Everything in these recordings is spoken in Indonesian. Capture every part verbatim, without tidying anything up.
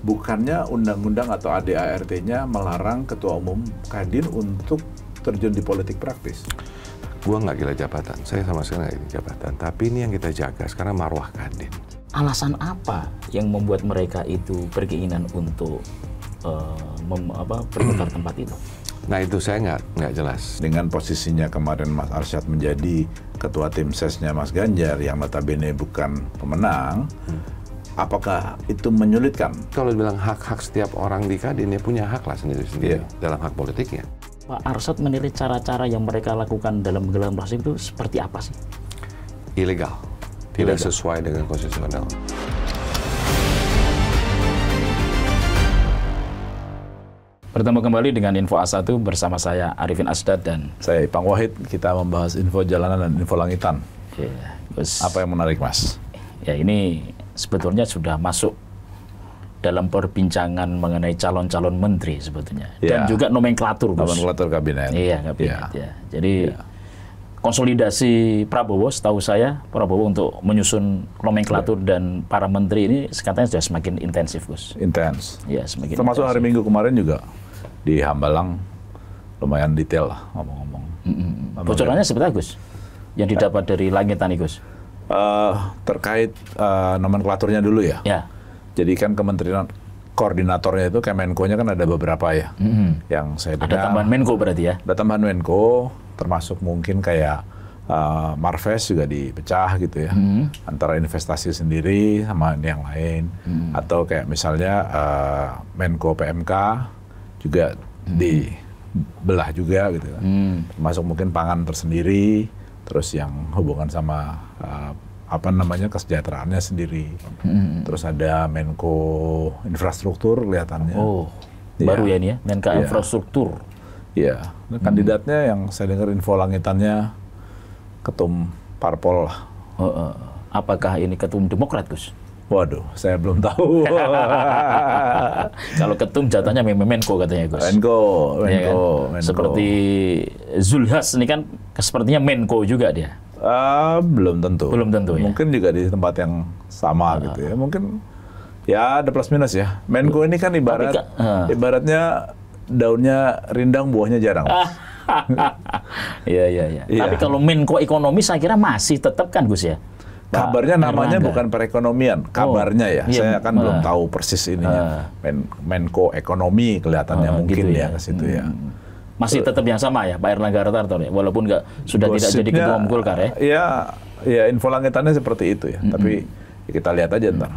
bukannya undang-undang atau A D A R T-nya melarang ketua umum Kadin untuk terjun di politik praktis? Gua nggak gila jabatan, saya sama sekali nggak gila jabatan. Tapi ini yang kita jaga sekarang marwah Kadin. Alasan apa yang membuat mereka itu berkeinginan untuk uh, mem, apa, berputar tempat itu? Nah itu saya nggak nggak jelas. Dengan posisinya kemarin Mas Arsjad menjadi ketua tim sesnya Mas Ganjar yang notabene bukan pemenang, hmm. apakah itu menyulitkan? Kalau bilang hak-hak setiap orang di Kadin, dia punya hak lah sendiri-sendiri, yeah, dalam hak politiknya. Pak Arsjad menilai cara-cara yang mereka lakukan dalam gelaran plastik itu seperti apa sih? Ilegal, tidak Ilegal. sesuai dengan konstitusional. Bertemu kembali dengan Info A satu bersama saya Arifin Asydhad dan saya Ipang Wahid. Kita membahas info jalanan dan info langitan. Yeah. Apa yang menarik, Mas? Ya ini sebetulnya sudah masuk dalam perbincangan mengenai calon-calon menteri sebetulnya, yeah, dan juga nomenklatur, Gus. Nomenklatur kabinet. Iya, kabinet. Yeah. Ya. Jadi yeah, konsolidasi Prabowo, setahu saya Prabowo untuk menyusun nomenklatur yeah, dan para menteri ini katanya sudah semakin intensif, Gus. Intens. Ya, semakin. Termasuk intensif. Hari Minggu kemarin juga di Hambalang lumayan detail lah ngomong-ngomong. Mm-hmm. Bocorannya sebenarnya, Gus, yang didapat dari langitan, Gus. Uh, terkait uh, nomenklaturnya dulu ya. Ya. Jadi kan kementerian koordinatornya itu Kemenko-nya kan ada beberapa ya. Mm-hmm. Yang saya dengar, ada tambahan Menko berarti ya. Ada tambahan Menko, termasuk mungkin kayak uh, Marves juga dipecah gitu ya. Mm-hmm. Antara investasi sendiri sama yang lain. Mm-hmm. Atau kayak misalnya uh, Menko P M K juga mm-hmm, dibelah juga gitu kan. Mm-hmm. Termasuk mungkin pangan tersendiri. Terus yang hubungan sama uh, apa namanya kesejahteraannya sendiri, hmm, terus ada Menko Infrastruktur kelihatannya. Oh, ya, baru ya ini ya, Menko ya, Infrastruktur. Iya, hmm, kandidatnya yang saya dengar info langitannya ketum Parpol lah. Oh, uh, apakah ini ketum Demokrat, Gus? Waduh, saya belum tahu. Kalau ketum jatahnya Menko katanya, Gus. Menko, Menko, ya kan? Menko. Seperti Zulhas ini kan sepertinya Menko juga dia. Uh, belum tentu. Belum tentu ya. Mungkin juga di tempat yang sama uh, gitu ya. Mungkin ya ada plus minus ya. Menko ini kan ibarat ka, uh. ibaratnya daunnya rindang, buahnya jarang. Iya, iya, iya. Tapi kalau Menko ekonomi saya kira masih tetap kan, Gus ya. Pak Kabarnya namanya Airlangga, bukan perekonomian, kabarnya ya. Oh, iya, saya kan malah belum tahu persis ininya. Uh, Men Menko Ekonomi kelihatannya uh, mungkin gitu ya, ya ke situ hmm, ya. Masih tetap yang sama ya, Pak Airlangga Hartarto ya, walaupun nggak sudah tidak jadi ketua umum Golkar ya. Iya, ya info langitannya seperti itu ya. Mm-hmm. Tapi ya kita lihat aja ntar.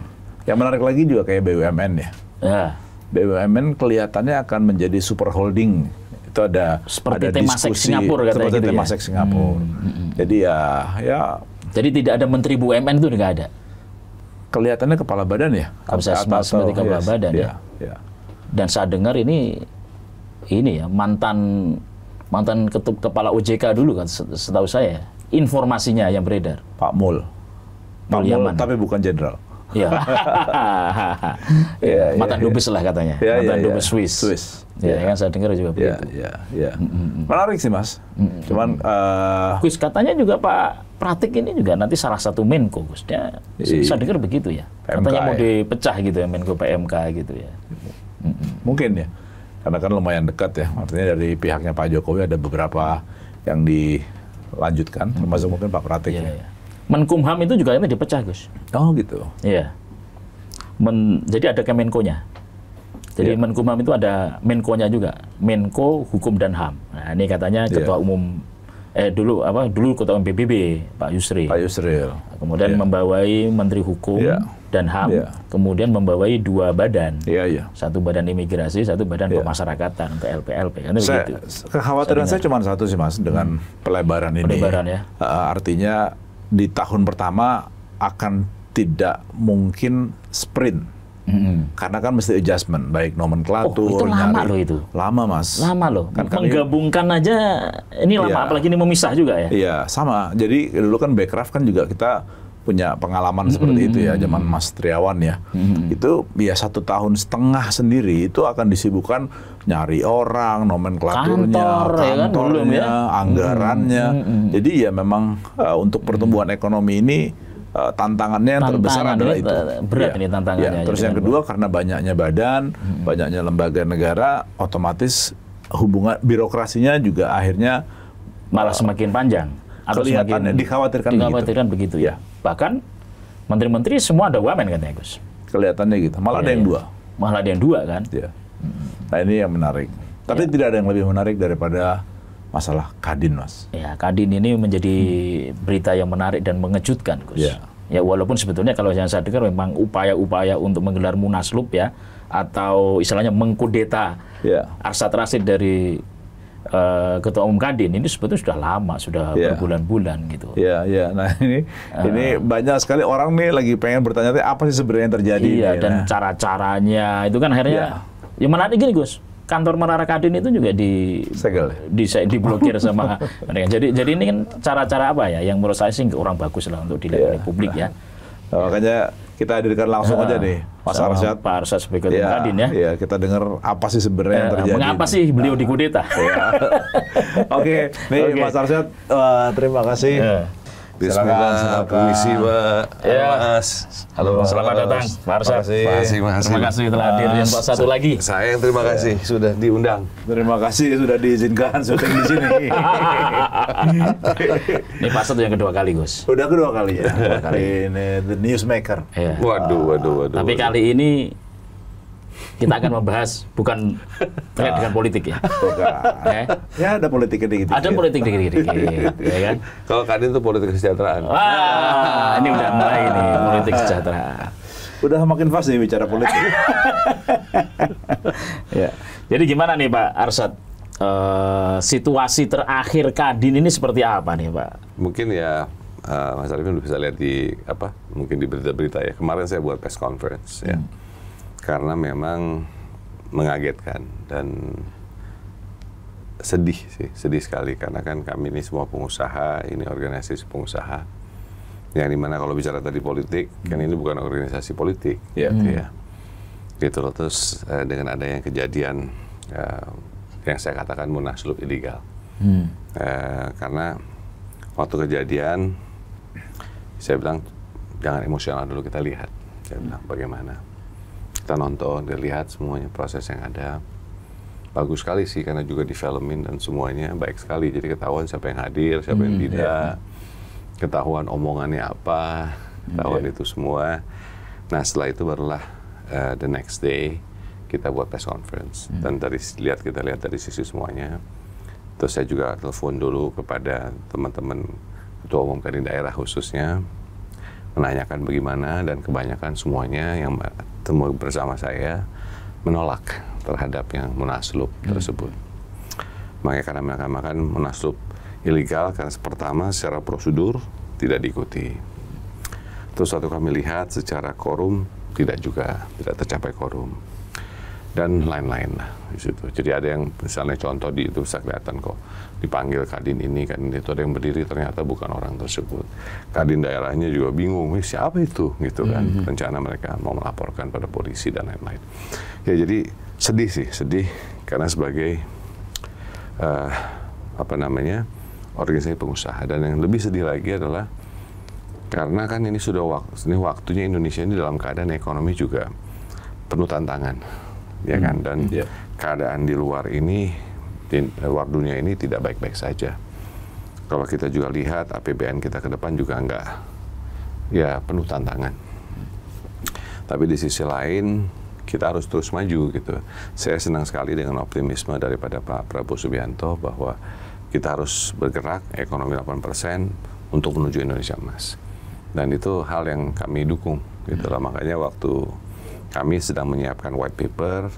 Yang menarik lagi juga kayak B U M N ya. Uh. B U M N kelihatannya akan menjadi super holding. Itu ada seperti ada tema diskusi Singapura, seperti gitu tema ya? Singapura. Mm-hmm. Jadi ya ya. Jadi tidak ada menteri B U M N itu nggak ada. Kelihatannya kepala badan ya. Kapsasmas seperti kepala yes, badan yeah, ya. Yeah. Dan saya dengar ini ini ya mantan mantan ketum kepala O J K dulu kan setahu saya. Informasinya yang beredar. Pak Mul. Pak Mul, Yaman, tapi bukan jenderal. Iya. Yeah, mantan yeah, dubes yeah, lah katanya. Yeah, mantan yeah, dubes yeah, Swiss. Swiss. Ya, yeah, kan saya dengar juga begitu. Iya, iya. Menarik sih, Mas. Mm-hmm. Cuman eh uh, katanya juga Pak Pratik ini juga nanti salah satu Menko, Gus. Dia yeah, saya dengar begitu ya. P M K katanya mau dipecah gitu ya, Menko P M K gitu ya. Mm-hmm. Mungkin ya. Karena kan lumayan dekat ya. Artinya dari pihaknya Pak Jokowi ada beberapa yang dilanjutkan, mm-hmm, termasuk mungkin Pak Pratik yeah, ya. Yeah. Menkumham itu juga ini dipecah, Gus. Oh, gitu. Iya. Men, jadi ada Kemenko-nya. Jadi yeah, Menkumham itu ada Menko-nya juga, Menko Hukum dan H A M. Nah, ini katanya ketua yeah, umum eh dulu apa dulu ketua umum P B B Pak Yusri. Pak Yusril. Nah, kemudian yeah, membawai Menteri Hukum yeah, dan H A M, yeah, kemudian membawai dua badan. Yeah, yeah. Satu badan imigrasi, satu badan yeah, pemasyarakatan untuk L P L P. Kan begitu. Kekhawatiran saya, saya cuma satu sih, Mas, dengan hmm, pelebaran ini. Pelebaran ya. Uh, artinya di tahun pertama akan tidak mungkin sprint. Mm-hmm. Karena kan mesti adjustment, baik nomenklatur, oh, itu lama nyari, loh itu. Lama, Mas. Lama loh. Kan menggabungkan kan, aja ini lama, iya, apalagi ini memisah juga ya. Iya, sama. Jadi dulu kan Bekraf kan juga kita punya pengalaman mm-hmm, seperti itu ya, zaman Mas Triawan ya. Mm-hmm. Itu ya satu tahun setengah sendiri itu akan disibukkan nyari orang, nomenklaturnya, Kantor, kantornya, ya kan? Belum, ya? Anggarannya. Mm-hmm. Jadi ya memang uh, untuk pertumbuhan mm-hmm, ekonomi ini Uh, tantangannya yang terbesar adalah itu. Berat ya, ini tantangannya. Ya. Terus yang kedua, karena banyaknya badan, hmm. banyaknya lembaga negara, otomatis hubungan birokrasinya juga akhirnya malah uh, semakin panjang. Atau kelihatannya semakin dikhawatirkan, dikhawatirkan begitu. begitu ya. Bahkan menteri-menteri semua ada U M N katanya, Gus. Kelihatannya gitu. Malah ya, ada yang ya. dua. Malah ada yang dua kan? Ya. Nah ini yang menarik. Tapi ya. tidak ada yang lebih menarik daripada masalah Kadin, Mas. Ya, Kadin ini menjadi hmm. berita yang menarik dan mengejutkan, Gus. Yeah. Ya, walaupun sebetulnya kalau yang saya dengar memang upaya-upaya untuk menggelar Munaslub ya, atau istilahnya mengkudeta yeah. Arsjad Rasjid dari uh, Ketua Umum Kadin ini sebetulnya sudah lama, sudah yeah. berbulan-bulan gitu. Iya, yeah, iya. Yeah. Nah ini, uh, ini banyak sekali orang nih lagi pengen bertanya, apa sih sebenarnya yang terjadi? Iya, nih, dan nah. cara-caranya itu kan akhirnya yeah. yang menarik gini, Gus. Kantor Menara Kadin itu juga di segel, di diblokir sama mereka. Jadi jadi ini kan cara-cara apa ya yang menurut saya sih orang bagus lah untuk dilihat oleh yeah. publik ya. Nah, makanya kita hadirkan langsung nah, aja deh Mas Arsjad, Pak Arsjad sebagai ketua Kadin ya. Iya, kita dengar apa sih sebenarnya eh, yang terjadi. Mengapa sih beliau nah. dikudeta? Oke, nih okay. Mas Arsjad, uh, terima kasih. Yeah. Bismillah, puisi, Pak. Ya. Mas. Halo, Mas. Selamat datang, Pak Arsjad. Terima kasih, Mas. Terima kasih telah hadir. Yang Pak satu lagi. Saya yang terima kasih ya. sudah diundang. Terima kasih sudah diizinkan syuting di sini. Ini Pak satu yang kedua kali, Gus. Udah kedua kali ya. Kedua kali. Ini the newsmaker. Ya. Waduh, waduh, waduh. Tapi waduh. kali ini kita akan membahas bukan terkait dengan politik ya. Okay. Ya ada politik dikit-dikit. Ada politik dikit-dikit. Ya kan? Kalau Kadin itu politik kesejahteraan. Wah, ini udah mulai nih politik kesejahteraan. Udah makin fast nih bicara politik. Ya. Jadi gimana nih Pak Arsjad? Uh, situasi terakhir Kadin ini seperti apa nih Pak? Mungkin ya uh, Mas Arifin bisa lihat di apa? Mungkin di berita-berita ya. Kemarin saya buat press conference hmm. ya. Karena memang mengagetkan dan sedih sih, sedih sekali karena kan kami ini semua pengusaha, ini organisasi pengusaha yang dimana kalau bicara tadi politik, hmm. kan ini bukan organisasi politik, yeah. gitu ya. Gitu loh, terus eh, dengan adanya kejadian eh, yang saya katakan Munaslub ilegal, hmm. eh, karena waktu kejadian saya bilang jangan emosional dulu, kita lihat, saya bilang bagaimana. Kita nonton, kita lihat semuanya proses yang ada. Bagus sekali sih, karena juga difilmin dan semuanya baik sekali. Jadi ketahuan siapa yang hadir, siapa hmm, yang tidak. Iya. Ketahuan omongannya apa, ketahuan hmm, itu iya. semua. Nah setelah itu barulah uh, the next day kita buat press conference. Hmm. Dan dari lihat kita lihat dari sisi semuanya. Terus saya juga telepon dulu kepada teman-teman Ketua Umum Kadin daerah khususnya. Menanyakan bagaimana dan kebanyakan semuanya yang temu bersama saya menolak terhadap yang Munaslub hmm. tersebut. Makanya karena mereka makan Munaslub ilegal karena pertama secara prosedur tidak diikuti. Terus satu kami lihat secara quorum tidak juga tidak tercapai quorum dan lain-lain lah di situ. Jadi ada yang misalnya contoh di itu bisa kelihatan kok dipanggil Kadin ini Kadin itu ada yang berdiri ternyata bukan orang tersebut. Kadin daerahnya juga bingung siapa itu gitu kan. Mm-hmm. Rencana mereka mau melaporkan pada polisi dan lain-lain. Ya jadi sedih sih sedih karena sebagai uh, apa namanya organisasi pengusaha dan yang lebih sedih lagi adalah karena kan ini sudah waktu ini waktunya Indonesia ini dalam keadaan ekonomi juga penuh tantangan. Ya kan dan yeah. keadaan di luar ini di luar dunia ini tidak baik-baik saja. Kalau kita juga lihat A P B N kita ke depan juga enggak ya penuh tantangan. Tapi di sisi lain kita harus terus maju gitu. Saya senang sekali dengan optimisme daripada Pak Prabowo Subianto bahwa kita harus bergerak ekonomi delapan persen untuk menuju Indonesia Emas. Dan itu hal yang kami dukung gitu lah. Makanya waktu kami sedang menyiapkan white paper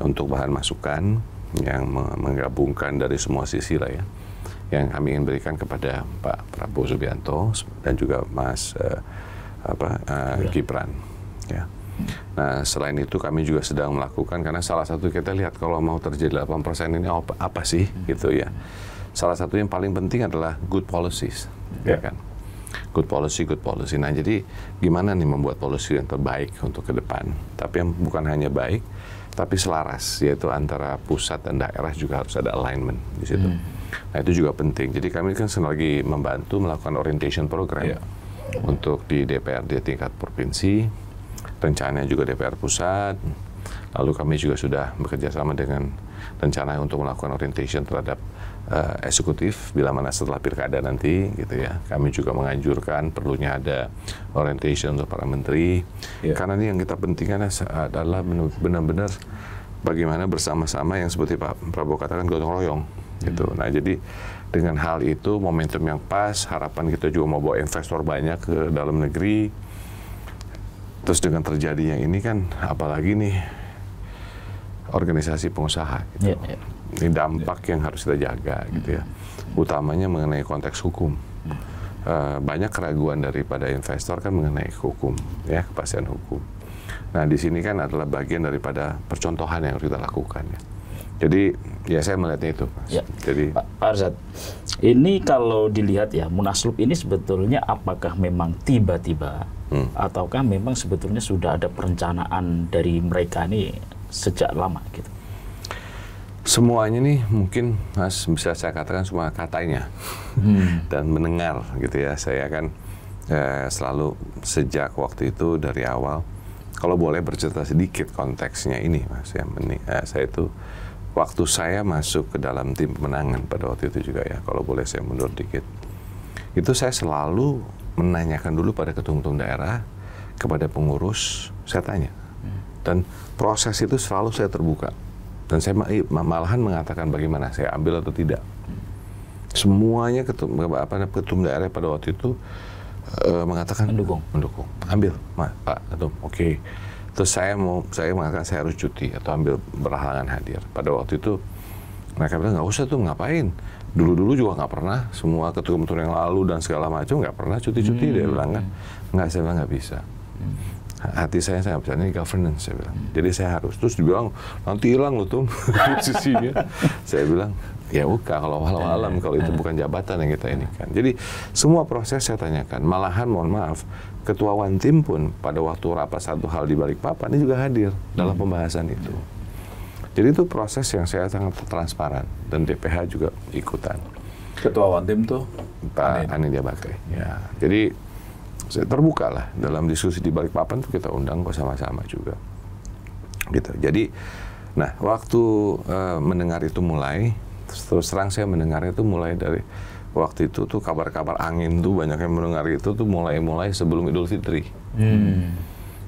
untuk bahan masukan yang menggabungkan dari semua sisi lah ya, yang kami ingin berikan kepada Pak Prabowo Subianto dan juga Mas uh, apa, uh, Gibran. Ya. Nah selain itu kami juga sedang melakukan karena salah satu kita lihat kalau mau terjadi delapan persen ini apa, apa sih gitu ya. Salah satu yang paling penting adalah good policies, yeah. ya kan? Good policy, good policy. Nah, jadi gimana nih membuat policy yang terbaik untuk ke depan? Tapi yang bukan hanya baik, tapi selaras, yaitu antara pusat dan daerah juga harus ada alignment di situ. Hmm. Nah, itu juga penting. Jadi kami kan senang lagi membantu melakukan orientation program. Yeah. untuk di D P R D tingkat provinsi, rencananya juga D P R pusat. Lalu kami juga sudah bekerja sama dengan rencana untuk melakukan orientation terhadap uh, eksekutif bila mana setelah pilkada nanti, gitu ya. Kami juga menganjurkan perlunya ada orientation untuk para menteri, yeah. Karena ini yang kita pentingkan adalah benar-benar bagaimana bersama-sama yang seperti Pak Prabowo katakan, gotong royong, gitu. Hmm. Nah, jadi dengan hal itu momentum yang pas, harapan kita juga mau bawa investor banyak ke dalam negeri. Terus dengan terjadinya ini kan, apalagi nih organisasi pengusaha, gitu. Yeah, yeah. Ini dampak yeah. yang harus kita jaga, mm. gitu ya. Utamanya mengenai konteks hukum. Mm. Uh, banyak keraguan daripada investor kan mengenai hukum, ya, kepastian hukum. Nah, di sini kan adalah bagian daripada percontohan yang harus kita lakukan, ya. Jadi, ya saya melihatnya itu, Mas. Ya. Jadi, Pak Arsjad, ini kalau dilihat ya, Munaslub ini sebetulnya apakah memang tiba-tiba, hmm. ataukah memang sebetulnya sudah ada perencanaan dari mereka ini sejak lama, gitu? Semuanya nih mungkin, Mas, bisa saya katakan cuma katanya, hmm. dan mendengar, gitu ya. Saya kan eh, selalu sejak waktu itu dari awal. Kalau boleh bercerita sedikit konteksnya ini, Mas, ya, eh, saya itu waktu saya masuk ke dalam tim pemenangan pada waktu itu juga, ya, kalau boleh saya mundur dikit, itu saya selalu menanyakan dulu pada ketua-ketua daerah, kepada pengurus, saya tanya, dan proses itu selalu saya terbuka, dan saya malahan mengatakan bagaimana saya ambil atau tidak. Semuanya ketum, apa, ketum daerah pada waktu itu Uh, mengatakan mendukung, mendukung, ambil, Pak Ketum, oke. Okay. Terus saya mau, saya mengatakan saya harus cuti atau ambil berhalangan hadir. Pada waktu itu mereka bilang nggak usah tuh, ngapain? Dulu-dulu juga nggak pernah, semua ketum-ketum yang lalu dan segala macam nggak pernah cuti-cuti, hmm. dia bilang kan, nggak, saya bilang nggak bisa. Hmm. Hati saya saya nggak bisa, ini governance saya bilang. Hmm. Jadi saya harus. Terus dibilang nanti hilang loh tuh posisinya. Saya bilang, ya bukan, kalau walau alam, kalau itu bukan jabatan yang kita ini kan. Jadi semua proses saya tanyakan. Malahan mohon maaf, ketua Wantim pun pada waktu rapat satu hal di Balikpapan ini juga hadir dalam pembahasan itu. Jadi itu proses yang saya sangat transparan, dan D P H juga ikutan. Ketua Wantim tuh Pak Anindya Bakrie. Ya, jadi saya terbuka lah dalam diskusi di Balikpapan tuh, kita undang bersama-sama juga. Gitu. Jadi, nah waktu uh, mendengar itu mulai. Terus terang saya mendengarnya itu mulai dari waktu itu tuh, kabar-kabar angin tuh banyak yang mendengar itu tuh mulai-mulai sebelum Idul Fitri. Hmm.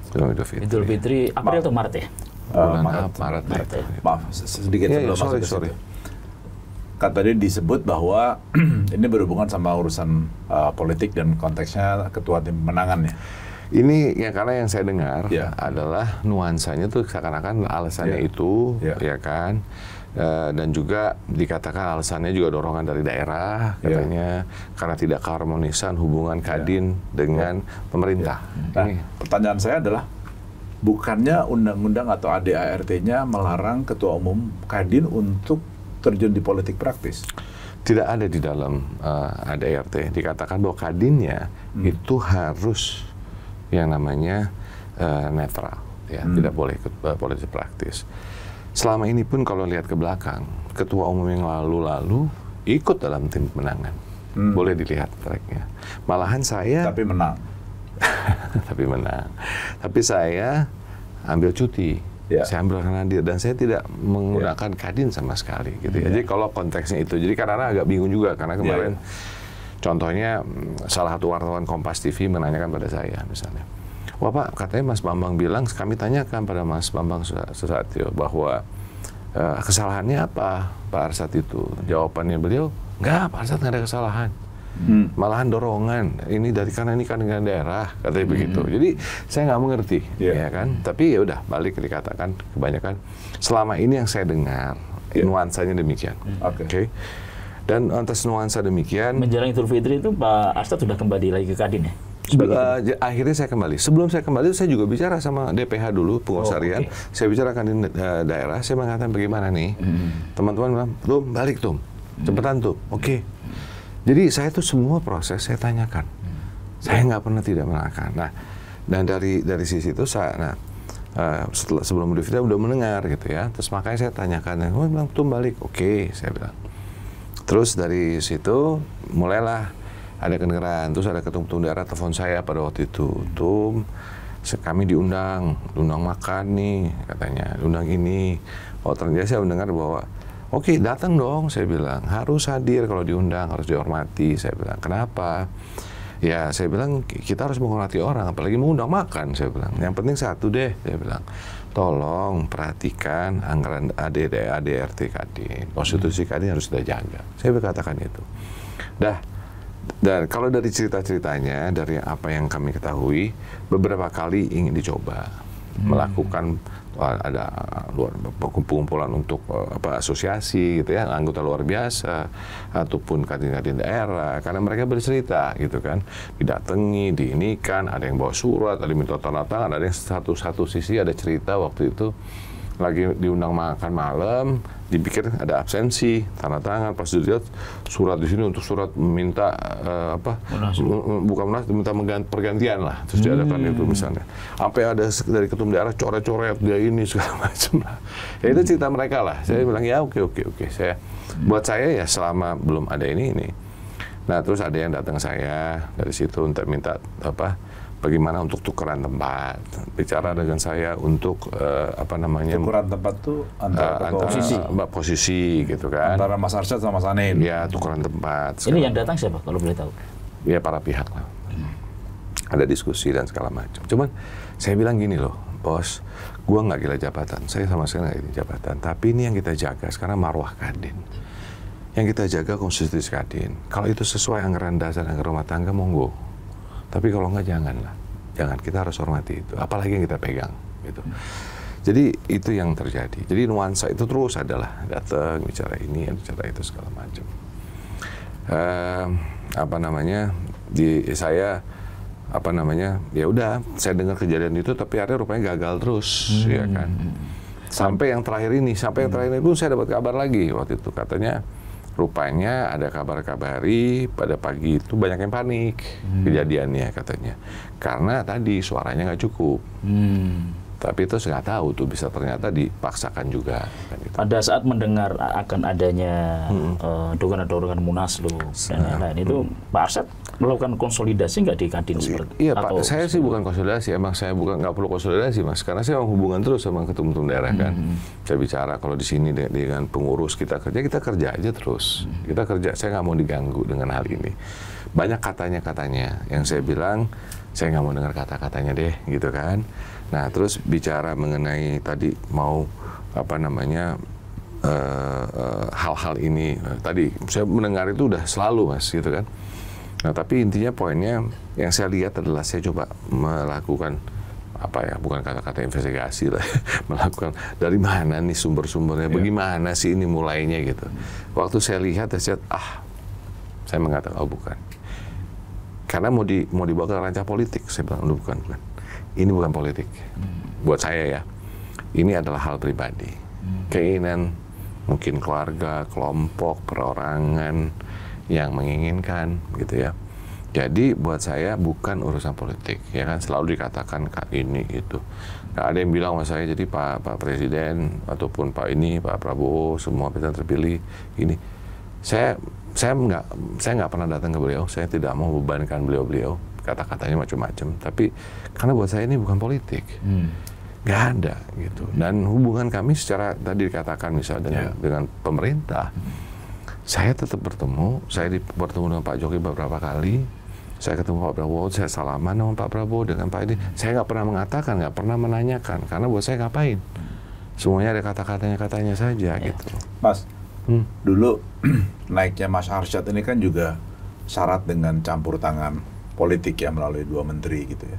Sebelum Idul Fitri. Idul Fitri April atau Maret ya? Uh, Maret. Maret, Maret, Maret ya. Maaf, sedikit ya, sebelum ya, sorry, masuk ke sorry. Situ. Kan tadi disebut bahwa ini berhubungan sama urusan uh, politik dan konteksnya ketua tim pemenangannya. Ini ya, karena yang saya dengar ya. adalah nuansanya tuh seakan-akan alasannya ya. itu, ya, ya kan? Uh, dan juga dikatakan alasannya juga dorongan dari daerah, katanya, yeah. karena tidak keharmonisan hubungan Kadin yeah. dengan yeah. pemerintah. Yeah. Nah, ini. Pertanyaan saya adalah, bukannya undang-undang atau A D A R T-nya melarang ketua umum Kadin untuk terjun di politik praktis? Tidak ada di dalam uh, A D A R T. Dikatakan bahwa Kadinnya hmm. itu harus yang namanya uh, netral, ya, hmm. tidak boleh ikut uh, politik praktis. Selama ini pun kalau lihat ke belakang, ketua umum yang lalu-lalu ikut dalam tim pemenangan. Hmm. Boleh dilihat tracknya. Malahan saya... Tapi menang. Tapi menang. Tapi saya ambil cuti. Yeah. Saya ambil hadir. Dan saya tidak menggunakan yeah. Kadin sama sekali. Gitu ya. Yeah. Jadi kalau konteksnya itu. Jadi karena agak bingung juga. Karena kemarin yeah, yeah. contohnya salah satu wartawan Kompas T V menanyakan pada saya misalnya. Wah Pak, katanya Mas Bambang bilang, kami tanyakan pada Mas Bambang Susatyo bahwa uh, kesalahannya apa Pak Arsjad itu? Jawabannya beliau, enggak Pak Arsjad nggak ada kesalahan. Hmm. Malahan dorongan, ini dari karena ini kan dengan daerah, katanya hmm. begitu. Jadi saya nggak mengerti, yeah. ya kan? Tapi ya udah, balik dikatakan kebanyakan. Selama ini yang saya dengar, yeah. nuansanya demikian. Oke. Okay. Okay. Dan atas nuansa demikian... Menjelang Idul Fitri itu Pak Arsjad sudah kembali lagi ke Kadin ya? Uh, akhirnya saya kembali. Sebelum saya kembali, saya juga bicara sama D P H dulu, pengurusarian. Oh, okay. Saya bicarakan di uh, daerah. Saya mengatakan bagaimana nih, teman-teman bilang, Tum, balik Tum, cepetan Tum. Oke. Okay. Jadi saya itu semua proses saya tanyakan. Hmm. Saya nggak pernah tidak menanyakan. Nah, dan dari dari sisi itu saya, nah, uh, setelah sebelum Idul Fitri udah mendengar gitu ya. Terus makanya saya tanyakan, oh, bilang Tum balik, oke, okay, saya bilang. Terus dari situ mulailah ada kedengeran, terus ada ketum-ketum daerah telepon saya pada waktu itu, Tum, kami diundang, undang makan nih katanya, undang ini. Oh ternyata saya mendengar bahwa, oke okay, datang dong, saya bilang, harus hadir kalau diundang, harus dihormati, saya bilang, kenapa? Ya saya bilang kita harus menghormati orang, apalagi mengundang makan, saya bilang. Yang penting satu deh, saya bilang, tolong perhatikan anggaran A D, A D, A R T, K D, konstitusi K D harus kita jaga. Saya berkatakan itu. Dah, dan kalau dari cerita-ceritanya, dari apa yang kami ketahui, beberapa kali ingin dicoba hmm. melakukan ada luar kumpulan untuk apa asosiasi gitu ya, anggota luar biasa ataupun kadin-kadin daerah, karena mereka bercerita gitu kan, didatangi, diinikan, ada yang bawa surat, ada yang minta tanda tangan, ada yang satu-satu sisi ada cerita waktu itu lagi diundang makan malam, dipikir ada absensi, tanda tangan, pas dilihat surat di sini untuk surat minta uh, apa bukan munaslub, minta pergantian lah, terus hmm. diadakan itu misalnya. Sampai ada dari ketum daerah coret-coret dia ini segala macam lah. Ya itu cerita mereka lah. Saya hmm. bilang ya oke oke oke. Saya hmm. buat saya ya selama belum ada ini ini. Nah terus ada yang datang saya dari situ untuk minta apa? Bagaimana untuk tukeran tempat, bicara dengan saya untuk uh, apa namanya tukeran tempat tuh antara, uh, antara posisi, mbak posisi gitu kan, antara Mas Arsjad sama Mas Anin. Ya tukeran tempat. Ini yang datang siapa kalau boleh tahu? Ya para pihak lah. Hmm. Ada diskusi dan segala macam. Cuman saya bilang gini loh, bos, gua nggak gila jabatan, saya sama sekali nggak gila jabatan. Tapi ini yang kita jaga sekarang marwah Kadin, yang kita jaga konstitusi Kadin. Kalau itu sesuai anggaran dasar anggaran rumah tangga monggo. Tapi kalau enggak janganlah, jangan, kita harus hormati itu, apalagi yang kita pegang gitu. Jadi itu yang terjadi. Jadi nuansa itu terus adalah datang bicara ini, bicara itu segala macam. Uh, apa namanya di saya apa namanya ya udah saya dengar kejadian itu, tapi akhirnya rupanya gagal terus, hmm. ya kan. Sampai yang terakhir ini, sampai yang terakhir itu saya dapat kabar lagi waktu itu katanya. Rupanya ada kabar-kabari pada pagi itu banyak yang panik hmm. kejadiannya katanya. Karena tadi suaranya nggak cukup. Hmm. Tapi itu nggak tahu tuh bisa ternyata dipaksakan juga. Kan, gitu. Pada saat mendengar akan adanya dorongan-dorongan hmm. uh, Munaslub dan lain-lain hmm. itu, Pak Arsjad melakukan konsolidasi nggak di Kadin seperti itu? Iya Pak, saya sih bukan konsolidasi, emang saya bukan nggak perlu konsolidasi Mas, karena saya hubungan terus sama ketum-ketum daerah kan. Hmm. Saya bicara kalau di sini dengan, dengan pengurus kita kerja, kita kerja aja terus. Hmm. Kita kerja, saya nggak mau diganggu dengan hal ini. Banyak katanya-katanya yang saya bilang, saya nggak mau dengar kata-katanya deh gitu kan. Nah terus bicara mengenai tadi mau apa namanya hal-hal uh, uh, ini tadi saya mendengar itu udah selalu Mas gitu kan. Nah tapi intinya poinnya yang saya lihat adalah saya coba melakukan apa ya bukan kata-kata investigasi lah melakukan dari mana nih sumber-sumbernya, yeah. bagaimana sih ini mulainya gitu. Waktu saya lihat saya ah saya mengatakan oh bukan, karena mau di mau dibawa ke ranah politik, saya bilang oh, bukan bukan ini bukan politik hmm. buat saya ya, ini adalah hal pribadi, hmm. keinginan mungkin keluarga, kelompok, perorangan yang menginginkan gitu ya. Jadi buat saya bukan urusan politik ya kan, selalu dikatakan Kak ini itu. Nah, ada yang bilang sama saya jadi Pak Pak Presiden ataupun Pak ini Pak Prabowo semua presiden terpilih ini. Saya saya nggak saya nggak pernah datang ke beliau, saya tidak mau bebankan beliau-beliau kata-katanya macam-macam. Tapi karena buat saya ini bukan politik. Hmm. Nggak ada gitu. Dan hubungan kami secara tadi dikatakan misalnya dengan, yeah. dengan pemerintah. Saya tetap bertemu, saya bertemu dengan Pak Jokowi beberapa kali, saya ketemu Pak Prabowo, saya salaman sama Pak Prabowo dengan Pak ini, saya nggak pernah mengatakan, nggak pernah menanyakan, karena buat saya ngapain, semuanya ada kata-katanya katanya saja ya. Gitu. Mas, hmm. dulu naiknya Mas Arsjad ini kan juga syarat dengan campur tangan politik ya melalui dua menteri gitu ya.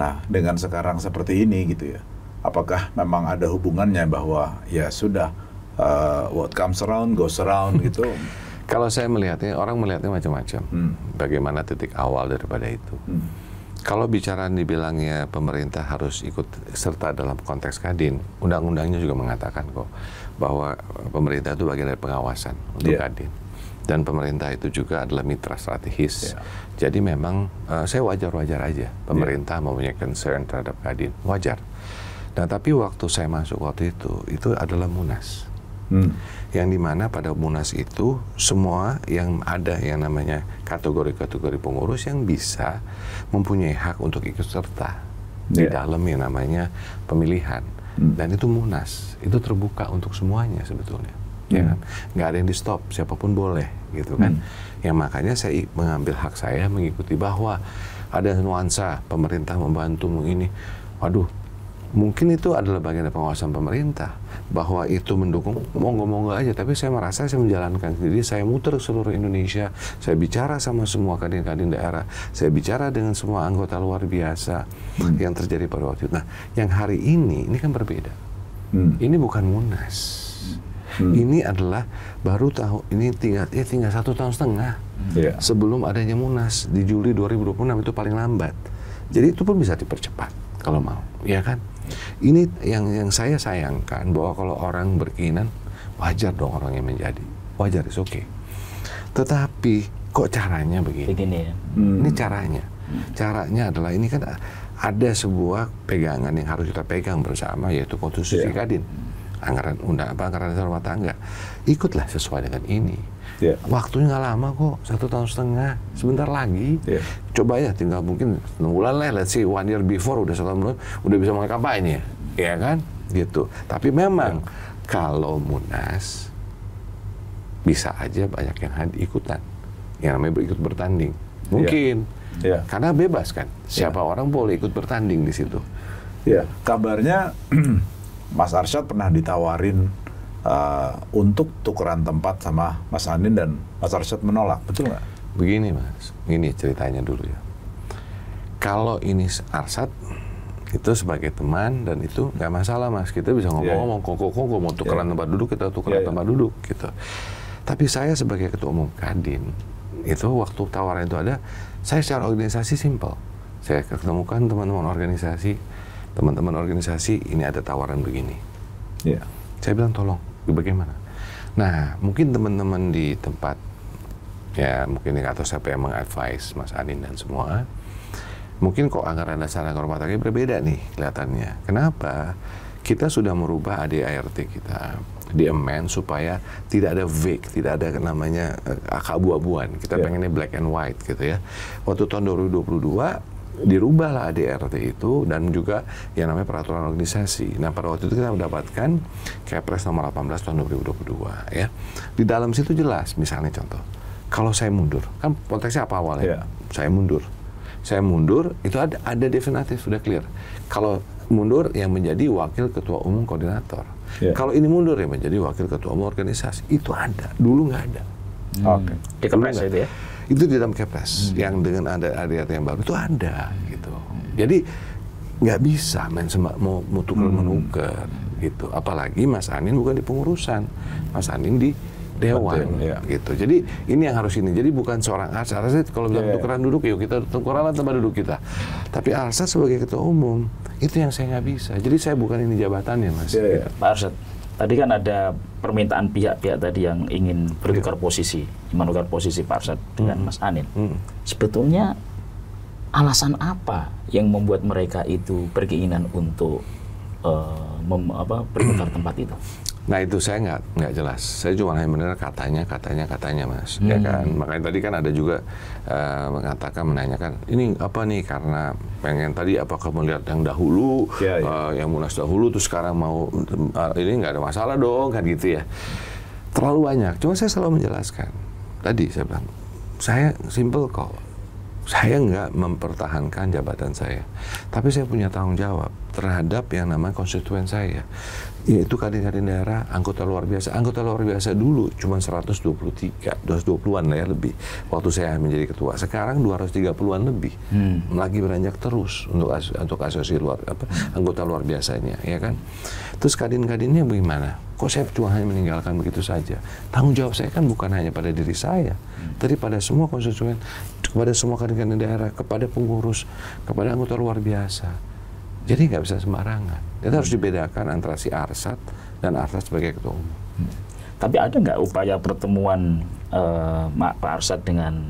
Nah dengan sekarang seperti ini gitu ya, apakah memang ada hubungannya bahwa ya sudah, Uh, what comes around goes around gitu. Kalau saya melihatnya, orang melihatnya macam-macam. Hmm. Bagaimana titik awal daripada itu. Hmm. Kalau bicara dibilangnya pemerintah harus ikut serta dalam konteks Kadin, undang-undangnya juga mengatakan kok bahwa pemerintah itu bagian dari pengawasan untuk yeah. Kadin. Dan pemerintah itu juga adalah mitra strategis. Yeah. Jadi memang uh, saya wajar-wajar aja pemerintah yeah. mempunyai concern terhadap Kadin, wajar. Nah tapi waktu saya masuk waktu itu, itu adalah Munas. Hmm. Yang dimana pada Munas itu semua yang ada yang namanya kategori-kategori pengurus yang bisa mempunyai hak untuk ikut serta yeah. di dalam yang namanya pemilihan. Hmm. Dan itu Munas, itu terbuka untuk semuanya sebetulnya. Ya kan? Nggak ada yang di stop, siapapun boleh gitu kan. Hmm. Yang makanya saya mengambil hak saya mengikuti bahwa ada nuansa pemerintah membantu ini. Waduh, mungkin itu adalah bagian dari pengawasan pemerintah bahwa itu mendukung, monggo-monggo aja. Tapi saya merasa saya menjalankan sendiri, saya muter seluruh Indonesia, saya bicara sama semua kadin-kadin daerah, saya bicara dengan semua anggota luar biasa hmm. yang terjadi pada waktu itu. Nah, yang hari ini ini kan berbeda. Hmm. Ini bukan Munas. Hmm. Ini adalah baru tahun ini tinggal ya tinggal satu tahun setengah yeah. sebelum adanya Munas di Juli dua ribu dua puluh enam itu paling lambat. Jadi itu pun bisa dipercepat kalau mau, ya kan? Ini yang yang saya sayangkan bahwa kalau orang berkeinginan wajar dong orang yang menjadi wajar itu oke. Okay. Tetapi kok caranya begini? Begini ya. Ini caranya. Caranya adalah ini kan ada sebuah pegangan yang harus kita pegang bersama yaitu konstitusi yeah. kadin. Anggaran undang apa anggaran rumah tangga ikutlah sesuai dengan ini yeah. waktunya nggak lama kok satu tahun setengah sebentar lagi yeah. coba ya tinggal mungkin enam bulan lah let's see one year before udah satu tahun udah bisa mulai kampanye ya kan gitu tapi memang yeah. kalau Munas bisa aja banyak yang ikutan yang namanya ikut bertanding mungkin yeah. Yeah. karena bebas kan siapa yeah. orang boleh ikut bertanding di situ ya yeah. kabarnya Mas Arsjad pernah ditawarin uh, untuk tukeran tempat sama Mas Andin dan Mas Arsjad menolak, betul nggak? Begini Mas, begini ceritanya dulu ya. Kalau ini Arsjad itu sebagai teman dan itu nggak masalah Mas, kita bisa ngomong-ngomong yeah. kongko-kongko mau tukeran yeah. tempat duduk kita tukeran yeah, tempat yeah. duduk gitu. Tapi saya sebagai ketua umum Kadin itu waktu tawaran itu ada, saya secara organisasi simple, saya ketemukan teman-teman organisasi. Teman-teman organisasi ini ada tawaran begini, yeah. saya bilang tolong, bagaimana? Nah mungkin teman-teman di tempat ya mungkin atau siapa yang mengadvise Mas Anin dan semua, mungkin kok anggaran dasar anggaran rumah tangga berbeda nih kelihatannya. Kenapa? Kita sudah merubah A D A R T kita di amend supaya tidak ada vague, tidak ada namanya akabu-abuan. Kita yeah. pengennya black and white gitu ya. Waktu tahun dua ribu dua puluh dua. Dirubahlah A D A R T itu dan juga yang namanya peraturan organisasi. Nah pada waktu itu kita mendapatkan Kepres nomor delapan belas tahun dua ribu dua puluh dua ya. Di dalam situ jelas misalnya contoh, kalau saya mundur, kan konteksnya apa awalnya? Yeah. Saya mundur. Saya mundur itu ada ada definitif sudah clear. Kalau mundur yang menjadi wakil ketua umum koordinator. Yeah. Kalau ini mundur yang menjadi wakil ketua umum organisasi itu ada. Dulu nggak ada. Hmm. Oke. Okay. Kepres itu ya. Itu di dalam Kepres hmm. yang dengan ada A D A R T yang baru itu ada gitu. Jadi nggak bisa main mau mutuker menuker hmm. gitu. Apalagi Mas Anin bukan di pengurusan, Mas Anin di dewan ya. Gitu. Jadi ini yang harus ini. Jadi bukan seorang Arsjad Rasjid kalau bilang yeah. tukeran duduk yuk kita tukeran tempat duduk kita. Tapi Arsjad sebagai ketua umum itu yang saya nggak bisa. Jadi saya bukan ini jabatannya Mas. Yeah, yeah. Gitu. Pak Arsjad, tadi kan ada permintaan pihak-pihak tadi yang ingin bertukar posisi, menukar posisi Pak Arsjad dengan hmm. Mas Anin. Hmm. Sebetulnya alasan apa yang membuat mereka itu berkeinginan untuk uh, mem, apa, bertukar tempat itu? Nah itu saya nggak nggak jelas. Saya cuma hanya benar katanya, katanya, katanya Mas. Hmm. Ya kan? Makanya tadi kan ada juga uh, mengatakan menanyakan ini apa nih karena pengen tadi apakah melihat yang dahulu, ya, ya. Uh, yang Munas dahulu, terus sekarang mau uh, ini nggak ada masalah dong kan gitu ya. Terlalu banyak. Cuma saya selalu menjelaskan. Tadi saya bilang, saya simple kok. Saya nggak mempertahankan jabatan saya, tapi saya punya tanggung jawab terhadap yang namanya konstituen saya. Itu kadin-kadin daerah, anggota luar biasa. Anggota luar biasa dulu cuma seratus dua puluh tiga, dua ratus dua puluhan lah ya lebih. Waktu saya menjadi ketua, sekarang dua ratus tiga puluhan lebih. Hmm. Lagi beranjak terus untuk as untuk asosiasi luar apa anggota luar biasanya, ya kan? Terus kadin-kadinnya bagaimana? Kok saya cuma hanya meninggalkan begitu saja? Tanggung jawab saya kan bukan hanya pada diri saya, hmm. tapi pada semua konstituen, kepada semua kadin-kadin daerah, kepada pengurus, kepada anggota luar biasa. Jadi nggak bisa sembarangan. Itu hmm. harus dibedakan antara si Arsjad dan Arsjad sebagai ketua umum. Hmm. Tapi ada nggak upaya pertemuan uh, Pak Arsjad dengan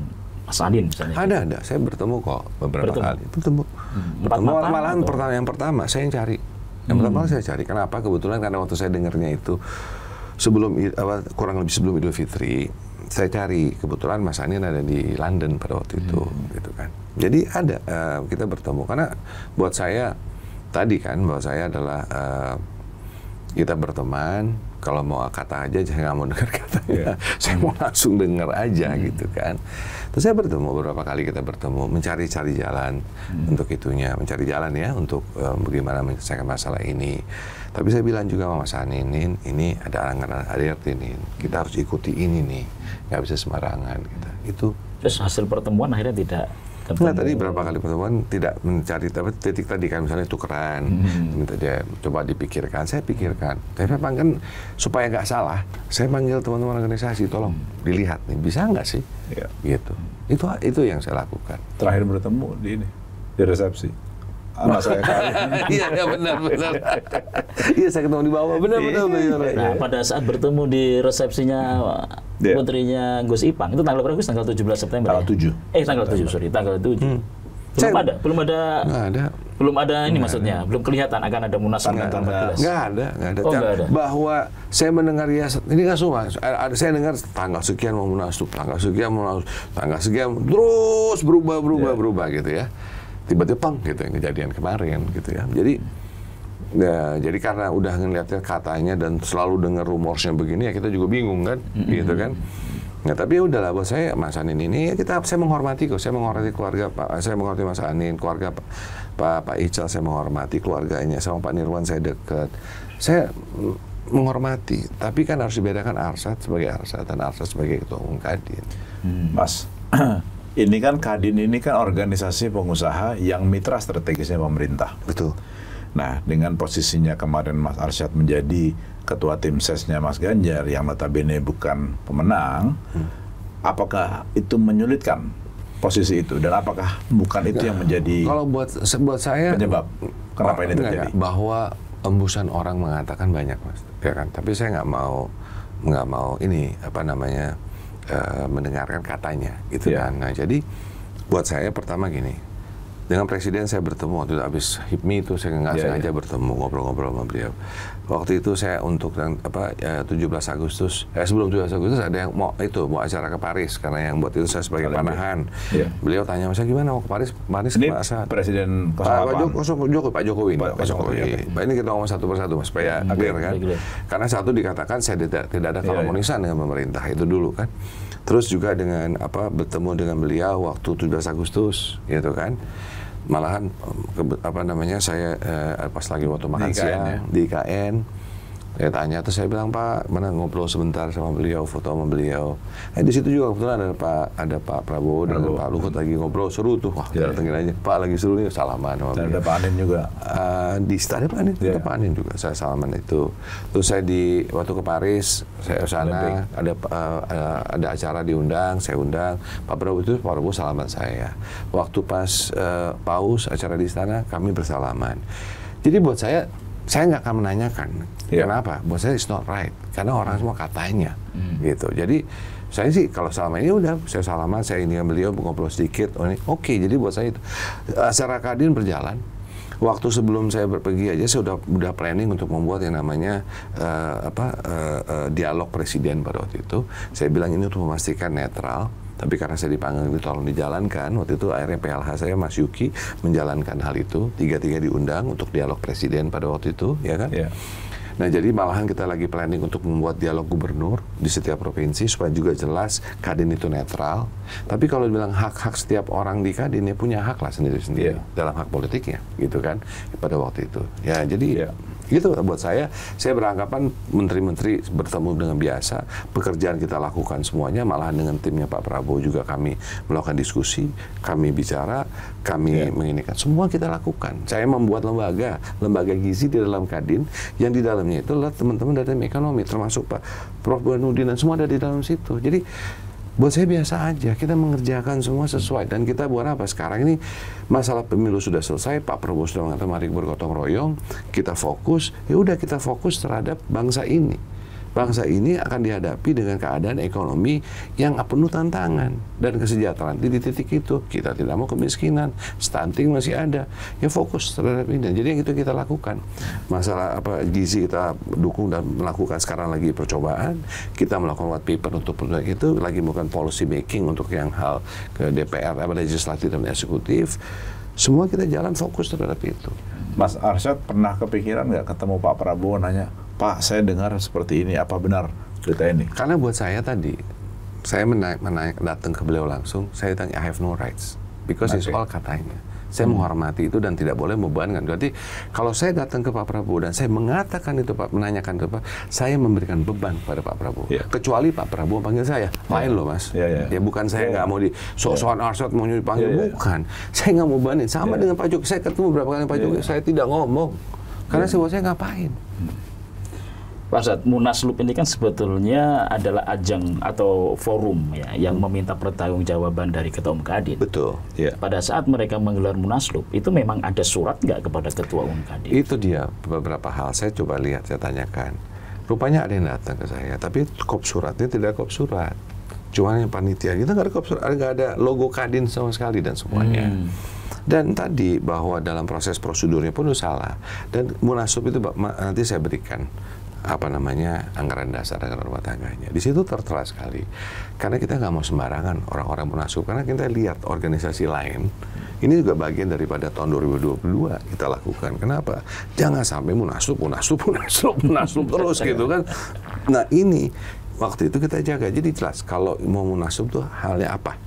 Mas Anin misalnya? Ada, ada. Saya bertemu kok beberapa bertemu. kali. Bertemu. Hmm. Bertemu. Malahan pertama yang pertama saya yang cari. Yang hmm. pertama saya cari. Kenapa? Kebetulan karena waktu saya dengarnya itu sebelum kurang lebih sebelum Idul Fitri saya cari, kebetulan Mas Anin ada di London pada waktu itu, hmm. gitu kan. Jadi ada uh, kita bertemu karena buat saya tadi kan bahwa saya adalah uh, kita berteman, kalau mau kata aja saya nggak mau dengar katanya, yeah. saya mau langsung dengar aja hmm. gitu kan. Terus saya bertemu beberapa kali, kita bertemu mencari-cari jalan hmm. untuk itunya, mencari jalan ya untuk um, bagaimana menyelesaikan masalah ini. Tapi saya bilang juga sama Mas Anin, ini ada anggaran A D A R T ini, kita harus ikuti ini nih, nggak bisa sembarangan kita. Itu. Terus hasil pertemuan akhirnya tidak. Nah, tadi berapa kali pertemuan tidak mencari tapi titik tadi kan misalnya tukeran, hmm. dia coba dipikirkan, saya pikirkan. Tapi memang kan supaya nggak salah, saya panggil teman-teman organisasi, tolong dilihat nih, bisa nggak sih? Ya. Gitu. Itu itu yang saya lakukan. Terakhir bertemu di ini di resepsi. Sama saya kali. Iya, benar-benar. Iya, saya ketemu di bawah, benar-benar. Nah, pada saat bertemu di resepsinya yeah. putrinya Gus Ipang, itu tanggal berapa Gus? Tanggal tujuh belas September Tanggal ya? tujuh Eh, tanggal tujuh, sorry. Tanggal tujuh. Hmm. Belum saya, ada, belum ada, ada. Belum ada ini maksudnya, ada. Belum kelihatan akan ada munaslub tanggal empat belas Enggak ada, enggak ada. Oh, ada. Bahwa saya mendengar ya, ini kan semua, saya dengar tanggal sekian mau munaslub, tanggal sekian mau munaslub, tanggal sekian terus berubah-berubah yeah. berubah gitu ya. Tiba-tiba pang gitu yang kejadian kemarin gitu ya. Jadi ya, jadi karena udah ngeliatnya katanya dan selalu dengar rumorsnya begini ya kita juga bingung kan, mm-hmm. gitu kan. Nah tapi ya udahlah buat saya Mas Anin ini ya kita saya menghormati kok, saya menghormati keluarga Pak, saya menghormati Mas Anin, keluarga Pak Pak, Pak Ical saya menghormati keluarganya, sama Pak Nirwan saya dekat, saya menghormati. Tapi kan harus dibedakan Arsjad sebagai Arsjad dan Arsjad sebagai ketua umum Kadin, hmm. Mas. Ini kan Kadin ini kan organisasi pengusaha yang mitra strategisnya pemerintah. Betul. Nah, dengan posisinya kemarin Mas Arsjad menjadi ketua tim sesnya Mas Ganjar yang notabene bukan pemenang, hmm. apakah itu menyulitkan posisi itu dan apakah bukan itu yang menjadi kalau buat buat saya penyebab kenapa ini terjadi? Bahwa embusan orang mengatakan banyak, Mas. Ya kan? Tapi saya nggak mau nggak mau ini apa namanya? Uh, mendengarkan katanya gitu yeah. kan. Nah, jadi buat saya pertama gini, dengan presiden saya bertemu waktu itu habis HIPMI itu saya nggak yeah, sengaja yeah. bertemu ngobrol-ngobrol sama beliau. Waktu itu saya untuk dan, apa ya, tujuh belas Agustus eh, sebelum tujuh belas Agustus ada yang mau itu mau acara ke Paris karena yang buat itu saya sebagai panahan. Yeah. Beliau tanya saya gimana mau ke Paris? Paris ke Pak Presiden Pak Jokowi, Pak Jokowi. Pak Jokowi. Ini kita ngomong satu persatu Mas supaya clear kan. Agil. Karena satu dikatakan saya tidak tidak ada keharmonisan yeah, yeah. dengan pemerintah itu dulu kan. Terus juga dengan apa bertemu dengan beliau waktu tujuh belas Agustus gitu kan. Malahan apa namanya saya eh, pas lagi waktu makan di siang ya? Di I K N saya tanya terus saya bilang Pak mana ngobrol sebentar sama beliau, foto sama beliau. Eh di situ juga kebetulan ada Pak ada Pak Prabowo dan Prabowo. Pak Luhut lagi ngobrol seru tuh. Wah, yeah. datengin aja. Pak lagi seru nih salaman sama beliau. Ada Pak Anin juga. Uh, di stadion Pak Anin, yeah. Pak Anin juga saya salaman itu. Terus saya di waktu ke Paris, saya ke sana ada uh, ada acara diundang, saya undang. Pak Prabowo itu Pak Prabowo salaman saya. Waktu pas uh, paus acara di istana kami bersalaman. Jadi buat saya saya nggak akan menanyakan yeah. kenapa, buat saya it's not right karena orang semua katanya mm. gitu. Jadi saya sih kalau selama ini udah saya salaman, saya ini beliau ngobrol sedikit, oh ini oke. Okay, jadi buat saya itu acara Kadin berjalan. Waktu sebelum saya pergi aja saya udah udah planning untuk membuat yang namanya uh, apa uh, uh, dialog presiden pada waktu itu. Saya bilang ini untuk memastikan netral. Tapi karena saya dipanggil itu tolong dijalankan, waktu itu akhirnya P L H saya Mas Yuki menjalankan hal itu, tiga-tiga diundang untuk dialog presiden pada waktu itu, ya kan? Yeah. Nah jadi malahan kita lagi planning untuk membuat dialog gubernur di setiap provinsi supaya juga jelas Kadin itu netral. Tapi kalau bilang hak-hak setiap orang di Kadin ya punya hak lah sendiri-sendiri yeah. dalam hak politiknya, gitu kan? Pada waktu itu, ya jadi. Yeah. Gitu buat saya, saya beranggapan menteri-menteri bertemu dengan biasa, pekerjaan kita lakukan semuanya, malahan dengan timnya Pak Prabowo juga kami melakukan diskusi, kami bicara, kami yeah. menginginkan, semua kita lakukan. Saya membuat lembaga, lembaga gizi di dalam Kadin, yang di dalamnya itu adalah teman-teman dari ekonomi, termasuk Pak Profesor Nurdin, dan semua ada di dalam situ. Jadi buat saya biasa aja, kita mengerjakan semua sesuai. Dan kita buat apa? Sekarang ini masalah pemilu sudah selesai, Pak Prabowo sudah mengatakan mari bergotong royong, kita fokus, ya udah kita fokus terhadap bangsa ini. bangsa ini akan dihadapi dengan keadaan ekonomi yang penuh tantangan dan kesejahteraan di titik itu. Kita tidak mau kemiskinan, stunting masih ada. Ya fokus terhadap ini. Jadi yang itu kita lakukan. Masalah apa gizi kita dukung dan melakukan sekarang lagi percobaan. Kita melakukan white paper untuk produk itu, lagi melakukan policy making untuk yang hal ke D P R, legislatif dan eksekutif. Semua kita jalan fokus terhadap itu. Mas Arsjad pernah kepikiran nggak ketemu Pak Prabowo nanya, Pak, saya dengar seperti ini, apa benar cerita ini? Karena buat saya tadi, saya menaik, menaik datang ke beliau langsung, saya tanya, I have no rights, because okay. it's all katanya. Saya hmm. menghormati itu dan tidak boleh membebankan. Jadi kalau saya datang ke Pak Prabowo dan saya mengatakan itu, Pak, menanyakan itu, Pak, saya memberikan beban kepada Pak Prabowo. Yeah. Kecuali Pak Prabowo panggil saya, main yeah. loh mas. Yeah, yeah. Ya bukan saya nggak yeah. mau di sok-sokan yeah. Arsjad mau dipanggil, yeah, yeah. bukan. Saya nggak mau bebanin. Sama yeah. dengan Pak Jokowi, saya ketemu berapa kali Pak Jokowi, yeah. saya tidak ngomong. Karena yeah. saya ngapain. Hmm. Pak Arsjad, Munaslub ini kan sebetulnya adalah ajang atau forum ya, yang meminta pertanggungjawaban dari Ketua Umum Kadin. Betul. Yeah. Pada saat mereka menggelar Munaslub, itu memang ada surat nggak kepada Ketua Umum Kadin? Itu dia beberapa hal. Saya coba lihat, saya tanyakan. Rupanya ada yang datang ke saya, tapi kop suratnya tidak kop surat. Cuma yang panitia kita nggak ada kop surat, nggak ada logo Kadin sama sekali dan semuanya. Hmm. Dan tadi bahwa dalam proses prosedurnya pun itu salah. Dan Munaslub itu nanti saya berikan. Apa namanya anggaran dasar anggaran rumah tangganya di situ tertera sekali karena kita nggak mau sembarangan orang-orang Munaslub karena kita lihat organisasi lain ini juga bagian daripada tahun dua ribu dua puluh dua kita lakukan kenapa jangan sampai Munaslub Munaslub Munaslub Munaslub terus gitu kan. Nah ini waktu itu kita jaga jadi jelas kalau mau Munaslub tuh halnya apa,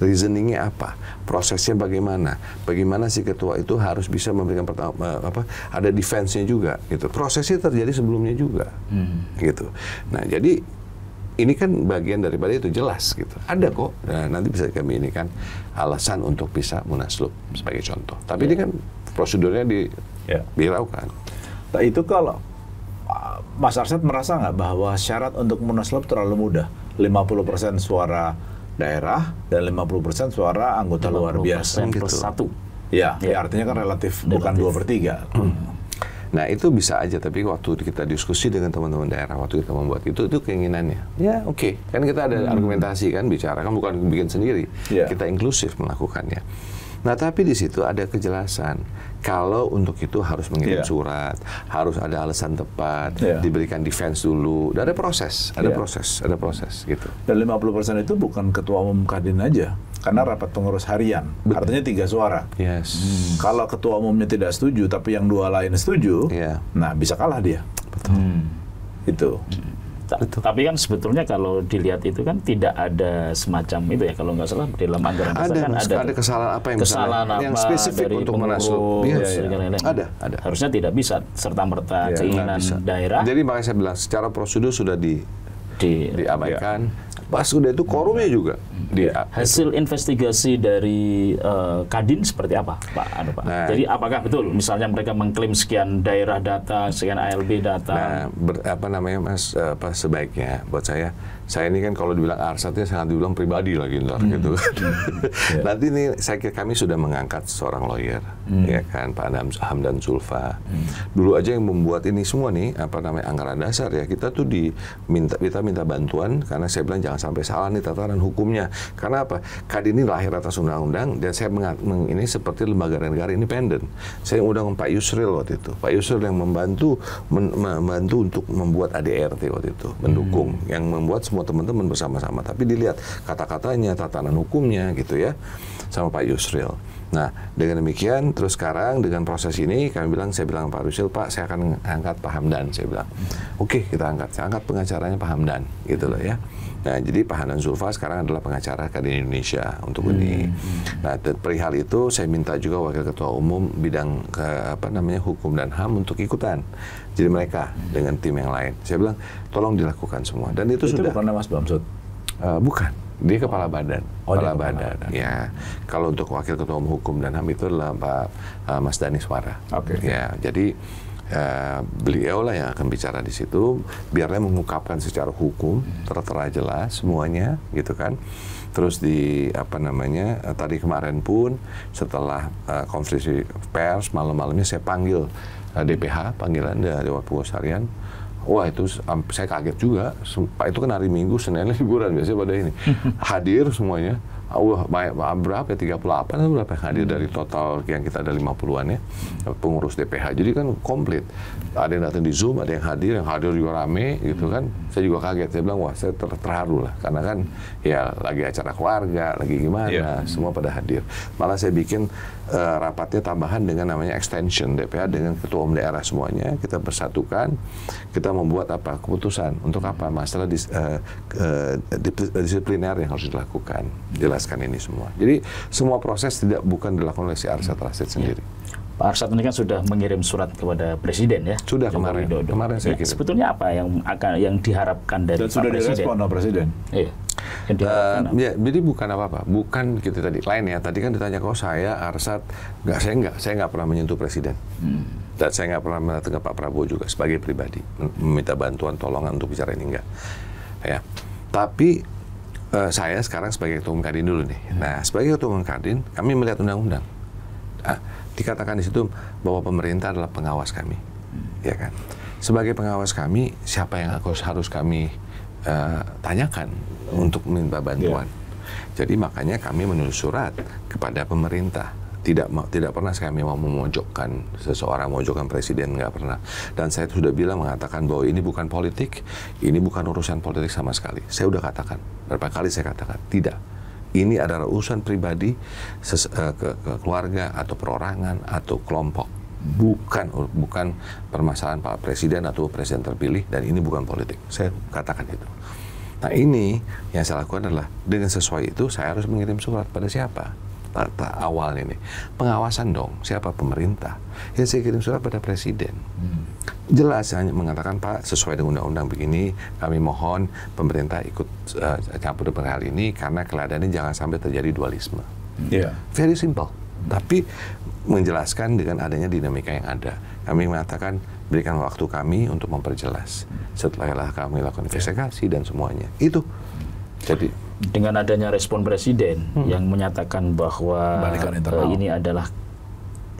reasoningnya apa, prosesnya bagaimana, bagaimana si ketua itu harus bisa memberikan apa, ada defense-nya juga, gitu. Prosesnya terjadi sebelumnya juga, hmm. gitu. Nah jadi ini kan bagian daripada itu jelas, gitu. Ada kok. Nah, nanti bisa kami ini kan alasan untuk bisa Munaslub sebagai contoh. Tapi yeah. ini kan prosedurnya dihiraukan. Yeah. Nah, itu kalau Mas Arsjad merasa nggak bahwa syarat untuk Munaslub terlalu mudah, lima puluh persen suara daerah dan lima puluh persen suara anggota luar biasa gitu. Satu. Ya, ya, artinya kan relatif, relatif. Bukan dua per tiga. Hmm. Nah itu bisa aja, tapi waktu kita diskusi dengan teman-teman daerah, waktu kita membuat itu, itu keinginannya. Ya oke, okay. kan kita ada hmm. argumentasi kan, bicara kan bukan bikin sendiri, ya. Kita inklusif melakukannya. Nah tapi di situ ada kejelasan kalau untuk itu harus mengirim yeah. surat, harus ada alasan tepat, yeah. diberikan defense dulu, dan ada proses, ada yeah. proses, ada proses gitu. Dan lima puluh persen itu bukan ketua umum Kadin aja, karena rapat pengurus harian, Betul. Artinya tiga suara. Yes. Hmm. Kalau ketua umumnya tidak setuju, tapi yang dua lain setuju, yeah. nah bisa kalah dia. Betul. Hmm. Itu. Ta Betul. Tapi kan sebetulnya kalau dilihat itu kan tidak ada semacam itu ya kalau nggak salah dalam anggaran ada, kan ada ada kesalahan apa yang kesalahan apa yang spesifik dari untuk Munaslub yes. ada ada harusnya tidak bisa serta merta ya, keinginan daerah jadi makanya saya bilang secara prosedur sudah di, di diabaikan ya. Pas sudah itu korumnya juga. Dia, hasil itu. Investigasi dari uh, Kadin seperti apa, Pak? Anu, Pak. Nah, jadi apakah betul misalnya mereka mengklaim sekian daerah data, sekian A L B data? Nah, ber, apa namanya Mas? Apa sebaiknya buat saya? Saya ini kan kalau dibilang Arsjadnya sangat dibilang pribadi lagi ntar hmm. gitu. Hmm. yeah. Nanti ini saya kira kami sudah mengangkat seorang lawyer, hmm. ya kan Pak Hamdan Zoelva. Hmm. Dulu aja yang membuat ini semua nih apa namanya anggaran dasar ya kita tuh diminta kita minta bantuan karena saya bilang jangan sampai salah nih tataran hukumnya. Karena apa? Kadin ini lahir atas undang-undang dan saya meng ini seperti lembaga negara independen. Saya undang Pak Yusril waktu itu. Pak Yusril yang membantu men membantu untuk membuat A D A R T waktu itu, mendukung hmm. yang membuat semua teman-teman bersama-sama. Tapi dilihat kata-katanya, tatanan hukumnya gitu ya sama Pak Yusril. Nah, dengan demikian terus sekarang dengan proses ini kami bilang saya bilang Pak Yusril, Pak, saya akan angkat Pak Hamdan, saya bilang. Oke, okay, kita angkat. Saya angkat pengacaranya Pak Hamdan gitu loh ya. Nah, jadi Pak Hamdan Zoelva sekarang adalah pengacara Kadin Indonesia untuk hmm. ini. Nah, perihal itu saya minta juga Wakil Ketua Umum bidang ke, apa namanya hukum dan H A M untuk ikutan. Jadi mereka dengan tim yang lain. Saya bilang tolong dilakukan semua. Dan itu, itu sudah. Bukan Mas Bamsud? Uh, bukan. Dia kepala badan, oh, kepala badan. badan. Ya, kalau untuk Wakil Ketua Umum Hukum dan H A M itu adalah Pak uh, Mas Daniswara. Oke. Okay. Ya, jadi. Uh, beliau lah yang akan bicara di situ, biarlah mengungkapkan secara hukum tertera jelas semuanya, gitu kan. Terus di apa namanya uh, tadi kemarin pun setelah uh, konferensi pers malam-malamnya saya panggil uh, D P H, panggilan dari Dewan Pengurus Harian. Wah, itu saya kaget juga. Pak, itu kan hari Minggu, Senin liburan biasanya pada ini. Hadir semuanya. Wah, banyak, berapa ya? tiga puluh delapan atau berapa yang hadir dari total yang kita ada lima puluhan ya, pengurus D P H. Jadi kan komplit. Ada yang datang di Zoom, ada yang hadir, yang hadir juga rame gitu kan. Saya juga kaget. Saya bilang, wah, saya ter terharu lah. Karena kan ya lagi acara keluarga, lagi gimana, yeah. semua pada hadir. Malah saya bikin uh, rapatnya tambahan dengan namanya extension D P H dengan ketua umum daerah semuanya. Kita bersatukan, kita membuat apa keputusan untuk apa masalah dis, uh, uh, disipliner yang harus dilakukan. Jelaskan ini semua. Jadi semua proses tidak bukan dilakukan oleh si Arsjad Rasjid sendiri. Pak Arsjad ini kan sudah mengirim surat kepada Presiden ya. Sudah kemarin. Kemarin saya kirim. Sebetulnya apa yang akan yang diharapkan dari Pak Presiden? Sudah direspon oleh Presiden. Iya. Uh, ya, jadi bukan apa-apa, bukan kita tadi lain ya. Tadi kan ditanya kok saya Arsjad, nggak saya nggak saya nggak pernah menyentuh Presiden. Hmm. Dan saya nggak pernah mendatangkan Pak Prabowo juga sebagai pribadi meminta bantuan tolongan untuk bicara ini enggak. Ya, tapi Uh, saya sekarang sebagai ketua umum Kadin dulu nih. Hmm. Nah, sebagai ketua umum Kadin, kami melihat undang-undang. Nah, dikatakan di situ bahwa pemerintah adalah pengawas kami, hmm. ya kan? Sebagai pengawas kami, siapa yang harus kami uh, tanyakan hmm. untuk meminta bantuan? Yeah. Jadi makanya kami menulis surat kepada pemerintah. Tidak mau, tidak pernah kami mau memojokkan seseorang, memojokkan presiden, nggak pernah. Dan saya sudah bilang mengatakan bahwa ini bukan politik, ini bukan urusan politik sama sekali. Saya sudah katakan, berapa kali saya katakan, tidak. Ini adalah urusan pribadi, ses, uh, ke, ke keluarga, atau perorangan, atau kelompok. Bukan bukan permasalahan Pak Presiden atau Presiden terpilih, dan ini bukan politik. Saya katakan itu. Nah ini yang saya lakukan adalah, dengan sesuai itu saya harus mengirim surat pada siapa? Tata awalnya nih, pengawasan dong, siapa pemerintah? Ya saya kirim surat pada Presiden. Hmm. Jelas hanya mengatakan, Pak, sesuai dengan undang-undang begini, kami mohon pemerintah ikut uh, campur dengan hal ini, karena keladannya jangan sampai terjadi dualisme. Yeah. Very simple, hmm. tapi menjelaskan dengan adanya dinamika yang ada. Kami mengatakan, berikan waktu kami untuk memperjelas. Hmm. Setelahlah kami lakukan investigasi yeah. dan semuanya. Itu. Jadi dengan adanya respon Presiden hmm. yang menyatakan bahwa uh, ini adalah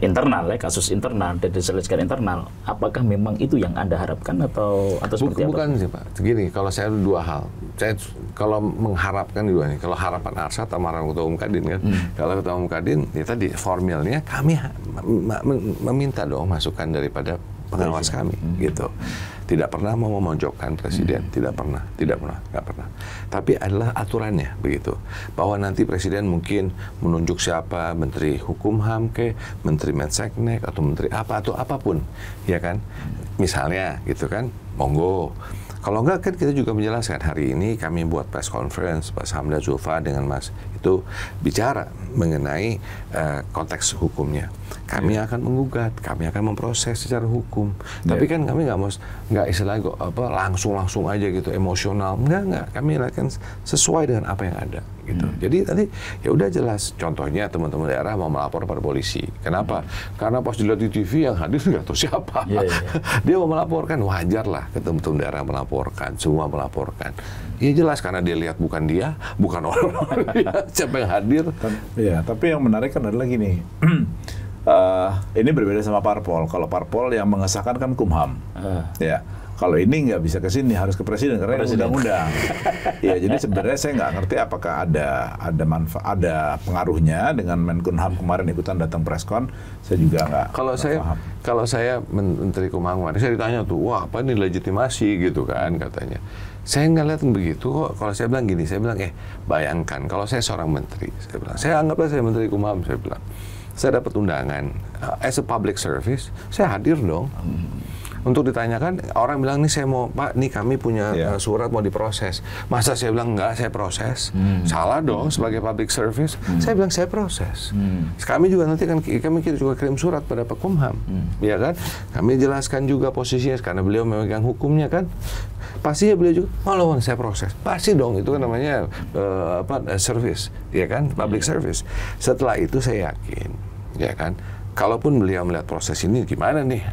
internal ya, kasus internal dan diselesaikan internal, apakah memang itu yang Anda harapkan atau atau seperti Buk, apa? Bukan sih Pak, begini, kalau saya dua hal, saya kalau mengharapkan dua nih, kalau harapan Arsjad sama ketua umum Kadin kan, hmm. kalau ketua umum Kadin ya tadi formilnya kami meminta dong masukan daripada pengawas kami hmm. gitu. Tidak pernah mau memojokkan presiden, hmm. tidak pernah, tidak pernah, nggak pernah. Tapi adalah aturannya begitu, bahwa nanti presiden mungkin menunjuk siapa, menteri hukum H A M ke, menteri Menseknek atau menteri apa atau apapun, ya kan? Misalnya gitu kan, monggo. Kalau enggak kan kita juga menjelaskan hari ini kami buat press conference Pak Hamdan Zoelva dengan Mas itu bicara mengenai uh, konteks hukumnya. Kami yeah. akan menggugat, kami akan memproses secara hukum. Yeah. Tapi kan kami nggak mau nggak istilah apa langsung-langsung aja gitu emosional. Enggak enggak, kami akan sesuai dengan apa yang ada gitu. Hmm. Jadi tadi ya udah jelas contohnya teman-teman daerah mau melapor pada polisi. Kenapa? Hmm. Karena pas dilihat di T V yang hadir nggak tahu siapa. Yeah, yeah. Dia mau melaporkan, wajar lah teman-teman daerah melapor. Melaporkan, semua melaporkan. Ya jelas karena dia lihat bukan dia, bukan orang-orang dia, siapa yang hadir. Ya, tapi yang menarik kan adalah gini, uh, ini berbeda sama parpol. Kalau parpol yang mengesahkan kan Kumham, uh. ya. Kalau ini nggak bisa ke sini, harus ke presiden karena undang-undang. Ya, jadi sebenarnya saya nggak ngerti apakah ada ada manfaat, ada pengaruhnya dengan Menkumham kemarin ikutan datang preskon. Saya juga nggak. Kalau saya paham. Kalau saya menteri Kumham kemarin, saya ditanya tuh, wah apa ini legitimasi gitu kan katanya. Saya nggak lihat begitu kok. Kalau saya bilang gini, saya bilang eh bayangkan kalau saya seorang menteri, saya bilang saya anggaplah saya menteri Kumham, saya bilang saya dapat undangan as a public service, saya hadir dong. Hmm. Untuk ditanyakan, orang bilang, nih saya mau, Pak, nih kami punya yeah. surat mau diproses. Masa saya bilang, enggak, saya proses. Hmm. Salah dong, sebagai public service. Hmm. Saya bilang, saya proses. Hmm. Kami juga nanti kan, kami juga kirim surat pada Pak Kumham. Hmm. Ya kan? Kami jelaskan juga posisinya, karena beliau memegang hukumnya kan. Pasti ya beliau juga, malah saya proses. Pasti dong, itu kan namanya uh, apa, uh, service. Ya kan? Public hmm. service. Setelah itu saya yakin, ya kan? Kalaupun beliau melihat proses ini gimana nih,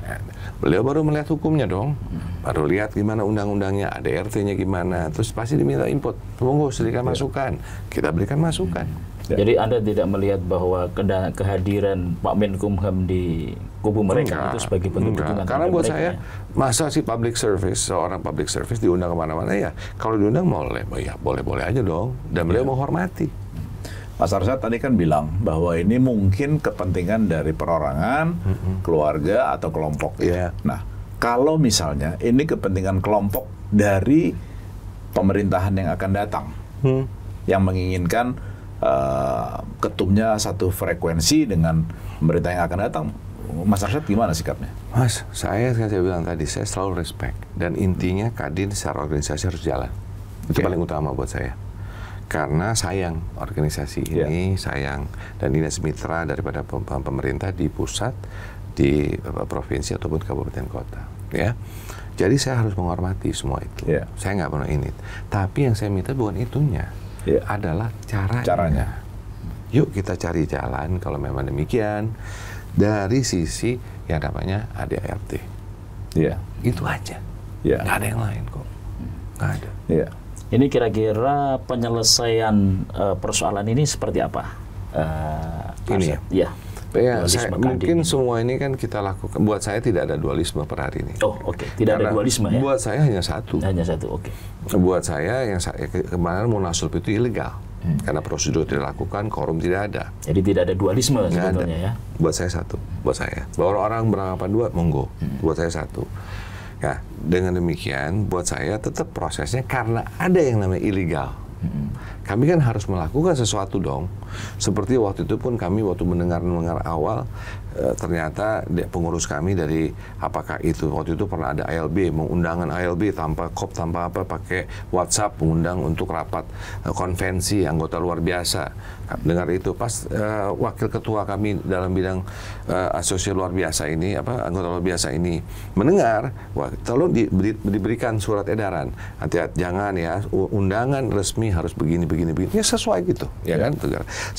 beliau baru melihat hukumnya dong, baru lihat gimana undang-undangnya, A D A R T-nya gimana, terus pasti diminta input, monggo sedikit masukan, kita berikan masukan. Ya. Jadi Anda tidak melihat bahwa kehadiran Pak Menkumham di kubu mereka enggak, itu sebagai bentuk dukungan? Karena buat mereka, saya, masa sih public service, seorang public service diundang kemana-mana ya, kalau diundang boleh, ya boleh-boleh aja dong, dan beliau ya. menghormati. Mas Arsjad tadi kan bilang bahwa ini mungkin kepentingan dari perorangan, mm-hmm. keluarga, atau kelompok. Yeah. Nah, kalau misalnya ini kepentingan kelompok dari pemerintahan yang akan datang, hmm. yang menginginkan uh, ketumnya satu frekuensi dengan pemerintah yang akan datang, Mas Arsjad gimana sikapnya? Mas, saya saya bilang tadi, saya selalu respect. Dan intinya Kadin secara organisasi harus jalan. Itu okay. paling utama buat saya. Karena sayang organisasi ini, yeah. sayang dan ini mitra daripada pemerintah di pusat, di provinsi ataupun kabupaten kota, ya. Jadi saya harus menghormati semua itu. Yeah. Saya nggak pernah ini. Tapi yang saya minta bukan itunya, yeah. adalah caranya. caranya. Yuk kita cari jalan kalau memang demikian dari sisi yang namanya A D A R T. Yeah. Itu aja. Yeah. Nggak ada yang lain kok. Nggak ada. Yeah. Ini kira-kira penyelesaian uh, persoalan ini seperti apa? Uh, ini ya? Ya. Ya saya, mungkin semua ini kan kita lakukan. Buat saya tidak ada dualisme per hari ini. Oh, oke. Okay. Tidak Karena ada dualisme ya? Buat saya hanya satu. Hanya satu, oke. Okay. Buat saya, yang saya, kemarin Munaslub itu ilegal. Hmm. Karena prosedur tidak dilakukan, korum tidak ada. Jadi tidak ada dualisme Nggak sebetulnya ada. ya? Buat saya satu. Buat saya. Bahwa orang beranggapan dua, monggo. Hmm. Buat saya satu. Nah, dengan demikian, buat saya tetap prosesnya karena ada yang namanya ilegal. Hmm. Kami kan harus melakukan sesuatu dong. Seperti waktu itu pun kami waktu mendengar-mendengar awal, e, ternyata pengurus kami dari apakah itu. Waktu itu pernah ada A L B, mengundangan A L B tanpa kop, tanpa apa, pakai WhatsApp, mengundang untuk rapat e, konvensi anggota luar biasa. Dengar itu, pas e, wakil ketua kami dalam bidang e, asosiasi luar biasa ini, apa anggota luar biasa ini, mendengar, lalu di, di, diberikan surat edaran. Hati-hati, jangan ya, undangan resmi harus begini, begini, begini. Ya sesuai gitu, ya kan?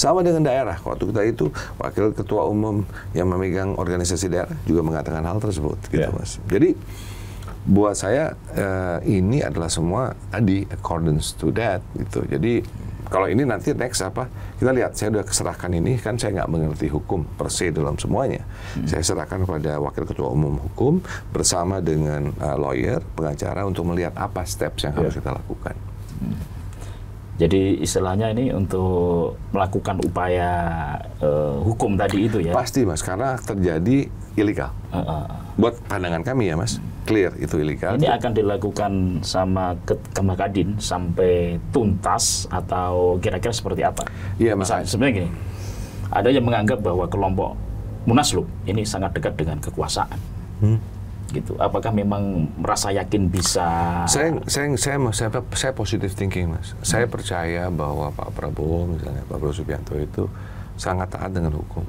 Sama dengan daerah. Waktu kita itu, wakil ketua umum yang memegang organisasi daerah juga mengatakan hal tersebut, gitu, yeah. Mas. Jadi, buat saya, uh, ini adalah semua tadi, accordance to that, gitu. Jadi, kalau ini nanti next apa, kita lihat, saya sudah serahkan ini, kan saya nggak mengerti hukum per se dalam semuanya. Hmm. Saya serahkan kepada wakil ketua umum hukum, bersama dengan uh, lawyer, pengacara, untuk melihat apa steps yang harus yeah. kita lakukan. Hmm. Jadi istilahnya ini untuk melakukan upaya uh, hukum tadi itu ya? Pasti Mas, karena terjadi ilegal. Uh, uh. Buat pandangan kami ya Mas, clear itu ilegal. Ini akan dilakukan sama Kamar Kadin sampai tuntas atau kira-kira seperti apa? Iya Mas. Sebenarnya gini, ada yang menganggap bahwa kelompok Munaslub ini sangat dekat dengan kekuasaan. Hmm. Gitu. Apakah memang merasa yakin bisa? Saya, saya, saya, saya, saya positive thinking Mas. Hmm. Saya percaya bahwa Pak Prabowo misalnya, Pak Prabowo Subianto itu sangat taat dengan hukum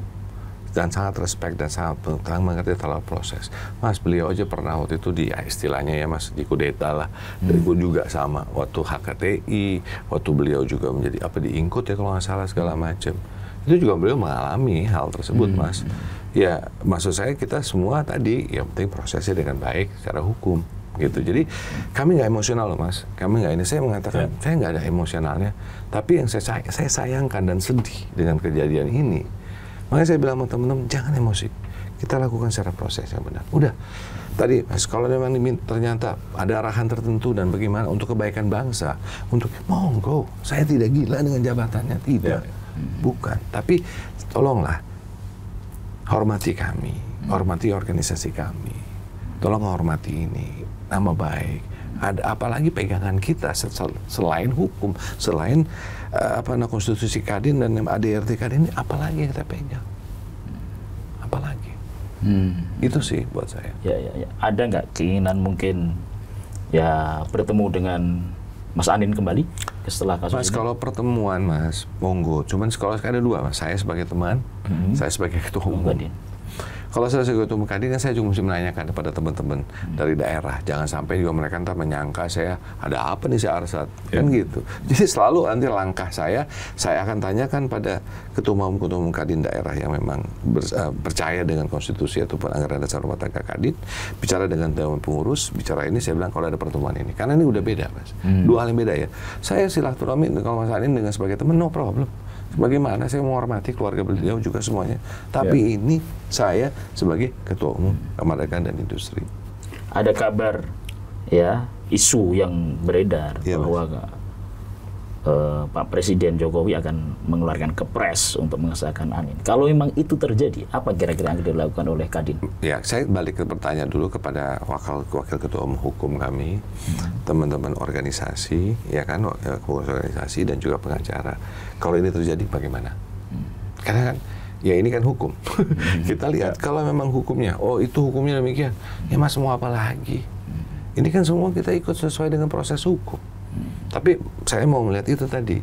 dan sangat respect dan sangat mengerti tentang proses. Mas, beliau aja pernah waktu itu di istilahnya ya Mas, di kudeta lah. Dan hmm. juga sama waktu H K T I, waktu beliau juga menjadi apa diingkut ya kalau nggak salah segala macam. Itu juga beliau mengalami hal tersebut hmm. Mas. Ya, maksud saya kita semua tadi, yang penting prosesnya dengan baik secara hukum, gitu. Jadi kami nggak emosional loh Mas, kami nggak ini. Saya mengatakan, ya. saya nggak ada emosionalnya, tapi yang saya, saya sayangkan dan sedih dengan kejadian ini. Makanya saya bilang sama teman-teman, jangan emosi, kita lakukan secara proses yang benar. Udah, tadi Mas, kalau memang ternyata ada arahan tertentu dan bagaimana untuk kebaikan bangsa, untuk monggo, saya tidak gila dengan jabatannya, tidak, ya. bukan. Tapi tolonglah, hormati kami, hormati organisasi kami, tolong hormati ini, nama baik. Ada apalagi pegangan kita selain hukum, selain uh, apa nah, konstitusi Kadin dan A D R T Kadin ini, apalagi yang kita pegang? Apalagi? Hmm. Itu sih buat saya. Ya, ya, ya. Ada nggak keinginan mungkin ya bertemu dengan Mas Anin kembali setelah kasus Mas, ini? Kalau pertemuan Mas, monggo. Cuman sekolah ada dua Mas, saya sebagai teman, mm-hmm. saya sebagai ketua umum. Kadin. Kalau saya sebagai ketua umum Kadin, kan saya juga mesti menanyakan kepada teman-teman mm-hmm. dari daerah. Jangan sampai juga mereka ntar menyangka saya, ada apa nih si Arsjad? Yeah. Kan gitu. Jadi selalu nanti langkah saya, saya akan tanyakan pada ketua umum-ketua umum Kadin daerah yang memang ber, uh, percaya dengan konstitusi ataupun anggaran dasar rumah tangga Kadin. Bicara dengan dewan pengurus, bicara ini saya bilang kalau ada pertemuan ini. Karena ini udah beda Mas, hmm. dua hal yang beda ya. Saya silaturahmi kalau Mas Anin dengan sebagai teman, no problem. Bagaimana saya menghormati keluarga beliau juga semuanya. Tapi ya. Ini saya sebagai Ketua Umum Kamar Dagang dan Industri. Ada kabar ya, isu yang beredar ya, bahwa uh, Pak Presiden Jokowi akan mengeluarkan kepres untuk mengesahkan Anin. Kalau memang itu terjadi, apa kira-kira yang dilakukan oleh Kadin? Ya, saya balik ke pertanyaan dulu kepada wakil, wakil ketua umum hukum kami, teman-teman hmm. organisasi, ya kan, pengurus organisasi dan juga pengacara. Kalau ini terjadi, bagaimana? Hmm. Karena kan, ya ini kan hukum. Hmm. Kita lihat, ya. Kalau memang hukumnya, oh itu hukumnya demikian, hmm. ya mas mau apa lagi? Hmm. Ini kan semua kita ikut sesuai dengan proses hukum. Tapi saya mau melihat itu tadi.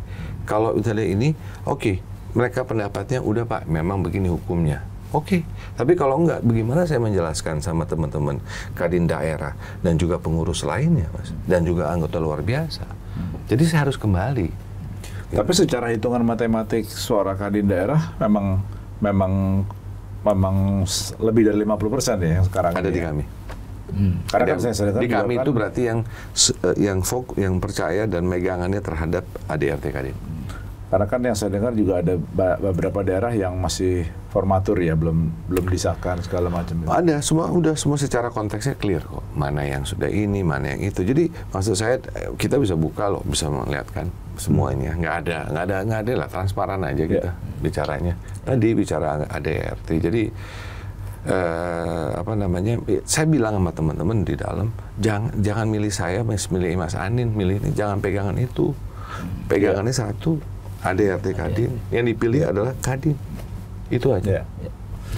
Kalau misalnya ini, oke, okay, mereka pendapatnya udah Pak, memang begini hukumnya. Oke, okay. Tapi kalau enggak, bagaimana saya menjelaskan sama teman-teman Kadin daerah dan juga pengurus lainnya, Mas, dan juga anggota luar biasa. Jadi saya harus kembali. Tapi secara hitungan matematik suara Kadin daerah memang memang memang lebih dari lima puluh persen ya yang sekarang ada ini, di ya? Kami. Hmm. Karena ada, saya di kami itu berarti yang yang folk, yang percaya dan megangannya terhadap A D A R T Kadin. Karena kan yang saya dengar juga ada beberapa daerah yang masih formatur ya, belum belum disahkan segala macam. Ada, semua udah semua secara konteksnya clear kok. Mana yang sudah ini, mana yang itu. Jadi maksud saya kita bisa buka loh, bisa melihat kan semuanya. Nggak ada, nggak ada, nggak ada lah, transparan aja kita yeah. bicaranya. Tadi bicara A D A R T. Jadi Uh, apa namanya, saya bilang sama teman-teman di dalam, jangan jangan milih saya, milih Mas Anin, milih ini, jangan pegangan itu, pegangannya yeah. satu, A D A R T Kadin, yang dipilih adalah Kadin, itu aja. Yeah.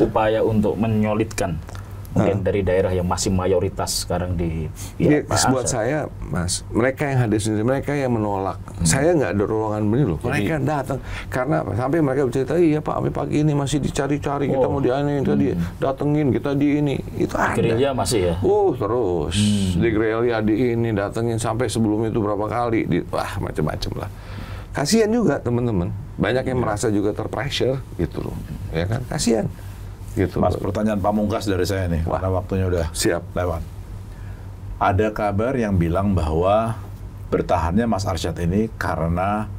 Upaya untuk menyolidkan mungkin nah. dari daerah yang masih mayoritas sekarang di. Ya, ya, buat saya, Mas, mereka yang hadir sendiri, mereka yang menolak. Hmm. Saya nggak ada ruangan begini loh. Mereka jadi, datang karena sampai mereka bercerita, iya Pak, sampai pagi ini masih dicari-cari, oh. kita mau dianin, kita hmm. didatengin, kita di ini, itu ada. Gerilya masih ya? Uh, terus hmm. di gerilya di ini datengin sampai sebelum itu berapa kali, di, wah macam-macam lah. Kasihan juga teman-teman, banyak yang hmm. merasa juga terpressure gitu loh, ya kan? Kasihan. Gitu. Mas, pertanyaan pamungkas dari saya nih, wah. Karena waktunya udah siap lewat. Ada kabar yang bilang bahwa bertahannya Mas Arsjad ini karena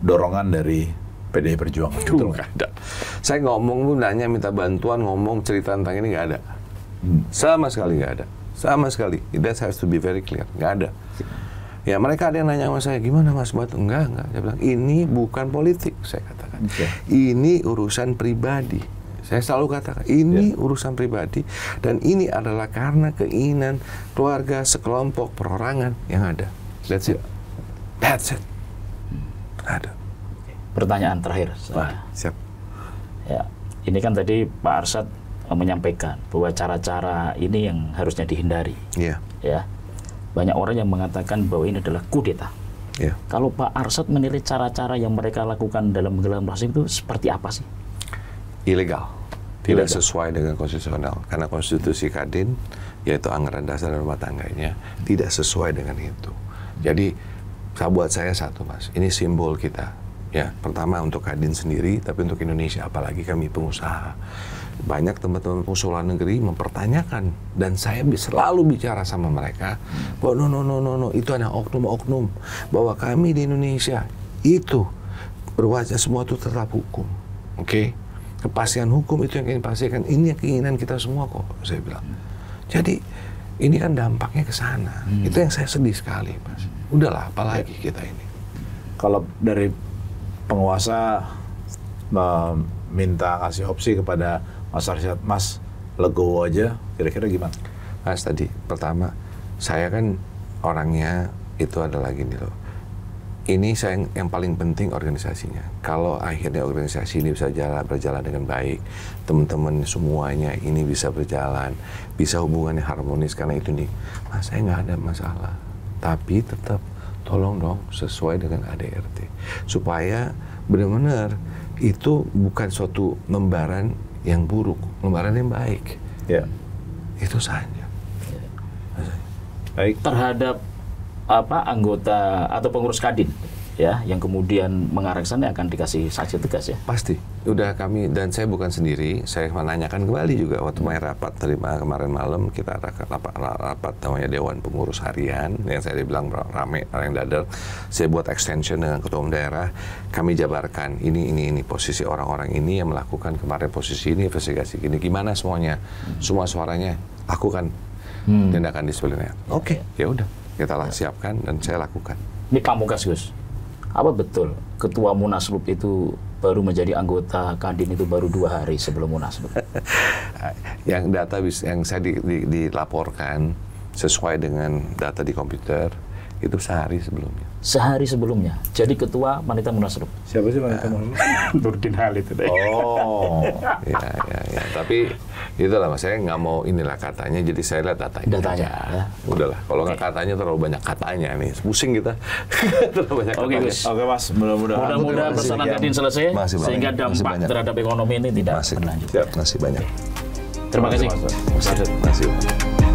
dorongan dari P D I Perjuangan. Betul nggak ada. Saya ngomong pun nanya minta bantuan, ngomong cerita tentang ini nggak ada. Hmm. Sama sekali nggak ada. Sama sekali. That has to be very clear. Nggak ada. Ya mereka ada yang nanya sama saya, gimana Mas Bat? Enggak, enggak. Saya bilang, ini bukan politik, saya katakan. Okay. Ini urusan pribadi. Saya selalu katakan, ini ya. Urusan pribadi, dan ini adalah karena keinginan keluarga, sekelompok, perorangan yang ada. That's it. That's it. Ada. Pertanyaan terakhir. Wah, siap. Ya, ini kan tadi Pak Arsjad menyampaikan bahwa cara-cara ini yang harusnya dihindari. Iya. Ya. Banyak orang yang mengatakan bahwa ini adalah kudeta. Iya. Kalau Pak Arsjad menilai cara-cara yang mereka lakukan dalam menggelar munaslup itu seperti apa sih? Ilegal. Tidak Ilegal. Sesuai dengan konstitusional, karena konstitusi Kadin yaitu anggaran dasar dan rumah tangganya tidak sesuai dengan itu. Jadi buat saya satu Mas, ini simbol kita ya, pertama untuk Kadin sendiri, tapi untuk Indonesia, apalagi kami pengusaha. Banyak teman-teman pengusaha negeri mempertanyakan, dan saya selalu bicara sama mereka bahwa no no no no, no. itu hanya oknum-oknum, bahwa kami di Indonesia itu berwajah semua itu tetap hukum. Oke okay? Kepastian hukum itu yang ingin pastikan, ini keinginan kita semua kok, saya bilang. Jadi ini kan dampaknya ke sana. Hmm. Itu yang saya sedih sekali, Mas. Udahlah, apalagi kita ini. Kalau dari penguasa minta kasih opsi kepada Mas Arsjad, Mas legowo aja, kira-kira gimana? Mas tadi pertama, saya kan orangnya itu adalah gini loh. Ini saya yang, yang paling penting organisasinya. Kalau akhirnya organisasi ini bisa jalan, berjalan dengan baik, teman-teman semuanya ini bisa berjalan, bisa hubungannya harmonis, karena itu nih, Mas, saya nggak ada masalah. Tapi tetap tolong dong sesuai dengan A D A R T, supaya benar-benar itu bukan suatu lembaran yang buruk, lembaran yang baik. Ya. Itu saja. Ya. Baik. Terhadap apa anggota atau pengurus Kadin ya, yang kemudian mengarah ke sana akan dikasih sanksi tegas ya. Pasti. Udah kami, dan saya bukan sendiri, saya menanyakan kembali juga waktu main rapat terima kemarin malam, kita rapat, rapat namanya Dewan Pengurus Harian, yang saya bilang rame, orang dadar, saya buat extension dengan ketua umum daerah, kami jabarkan ini, ini, ini, posisi orang-orang ini yang melakukan kemarin posisi ini, investigasi gini, gimana semuanya, hmm. semua suaranya, lakukan hmm. tindakan disipliner. Oke, okay. ya udah, kita lah siapkan dan saya lakukan. Ini pamungkas Gus, apa betul ketua Munaslub itu baru menjadi anggota Kadin itu baru dua hari sebelum Munaslub? Yang data yang saya di, di, dilaporkan sesuai dengan data di komputer itu sehari sebelumnya. Sehari sebelumnya. Jadi ketua wanita Munaslub. Siapa sih wanita Munaslub? Nurdin Halid. Oh, ya, ya, ya. Tapi itulah mas, saya nggak mau inilah katanya. Jadi saya lihat datanya. Datanya. Ya. Udahlah, kalau nggak katanya terlalu banyak katanya nih. Pusing kita. Terlalu banyak katanya. Oke, okay, okay, mas. Mudah-mudahan mudah-mudahan pesanan Kadin selesai sehingga dampak terhadap ekonomi ini tidak berlanjut. Masih banyak. Terima kasih. Terima kasih.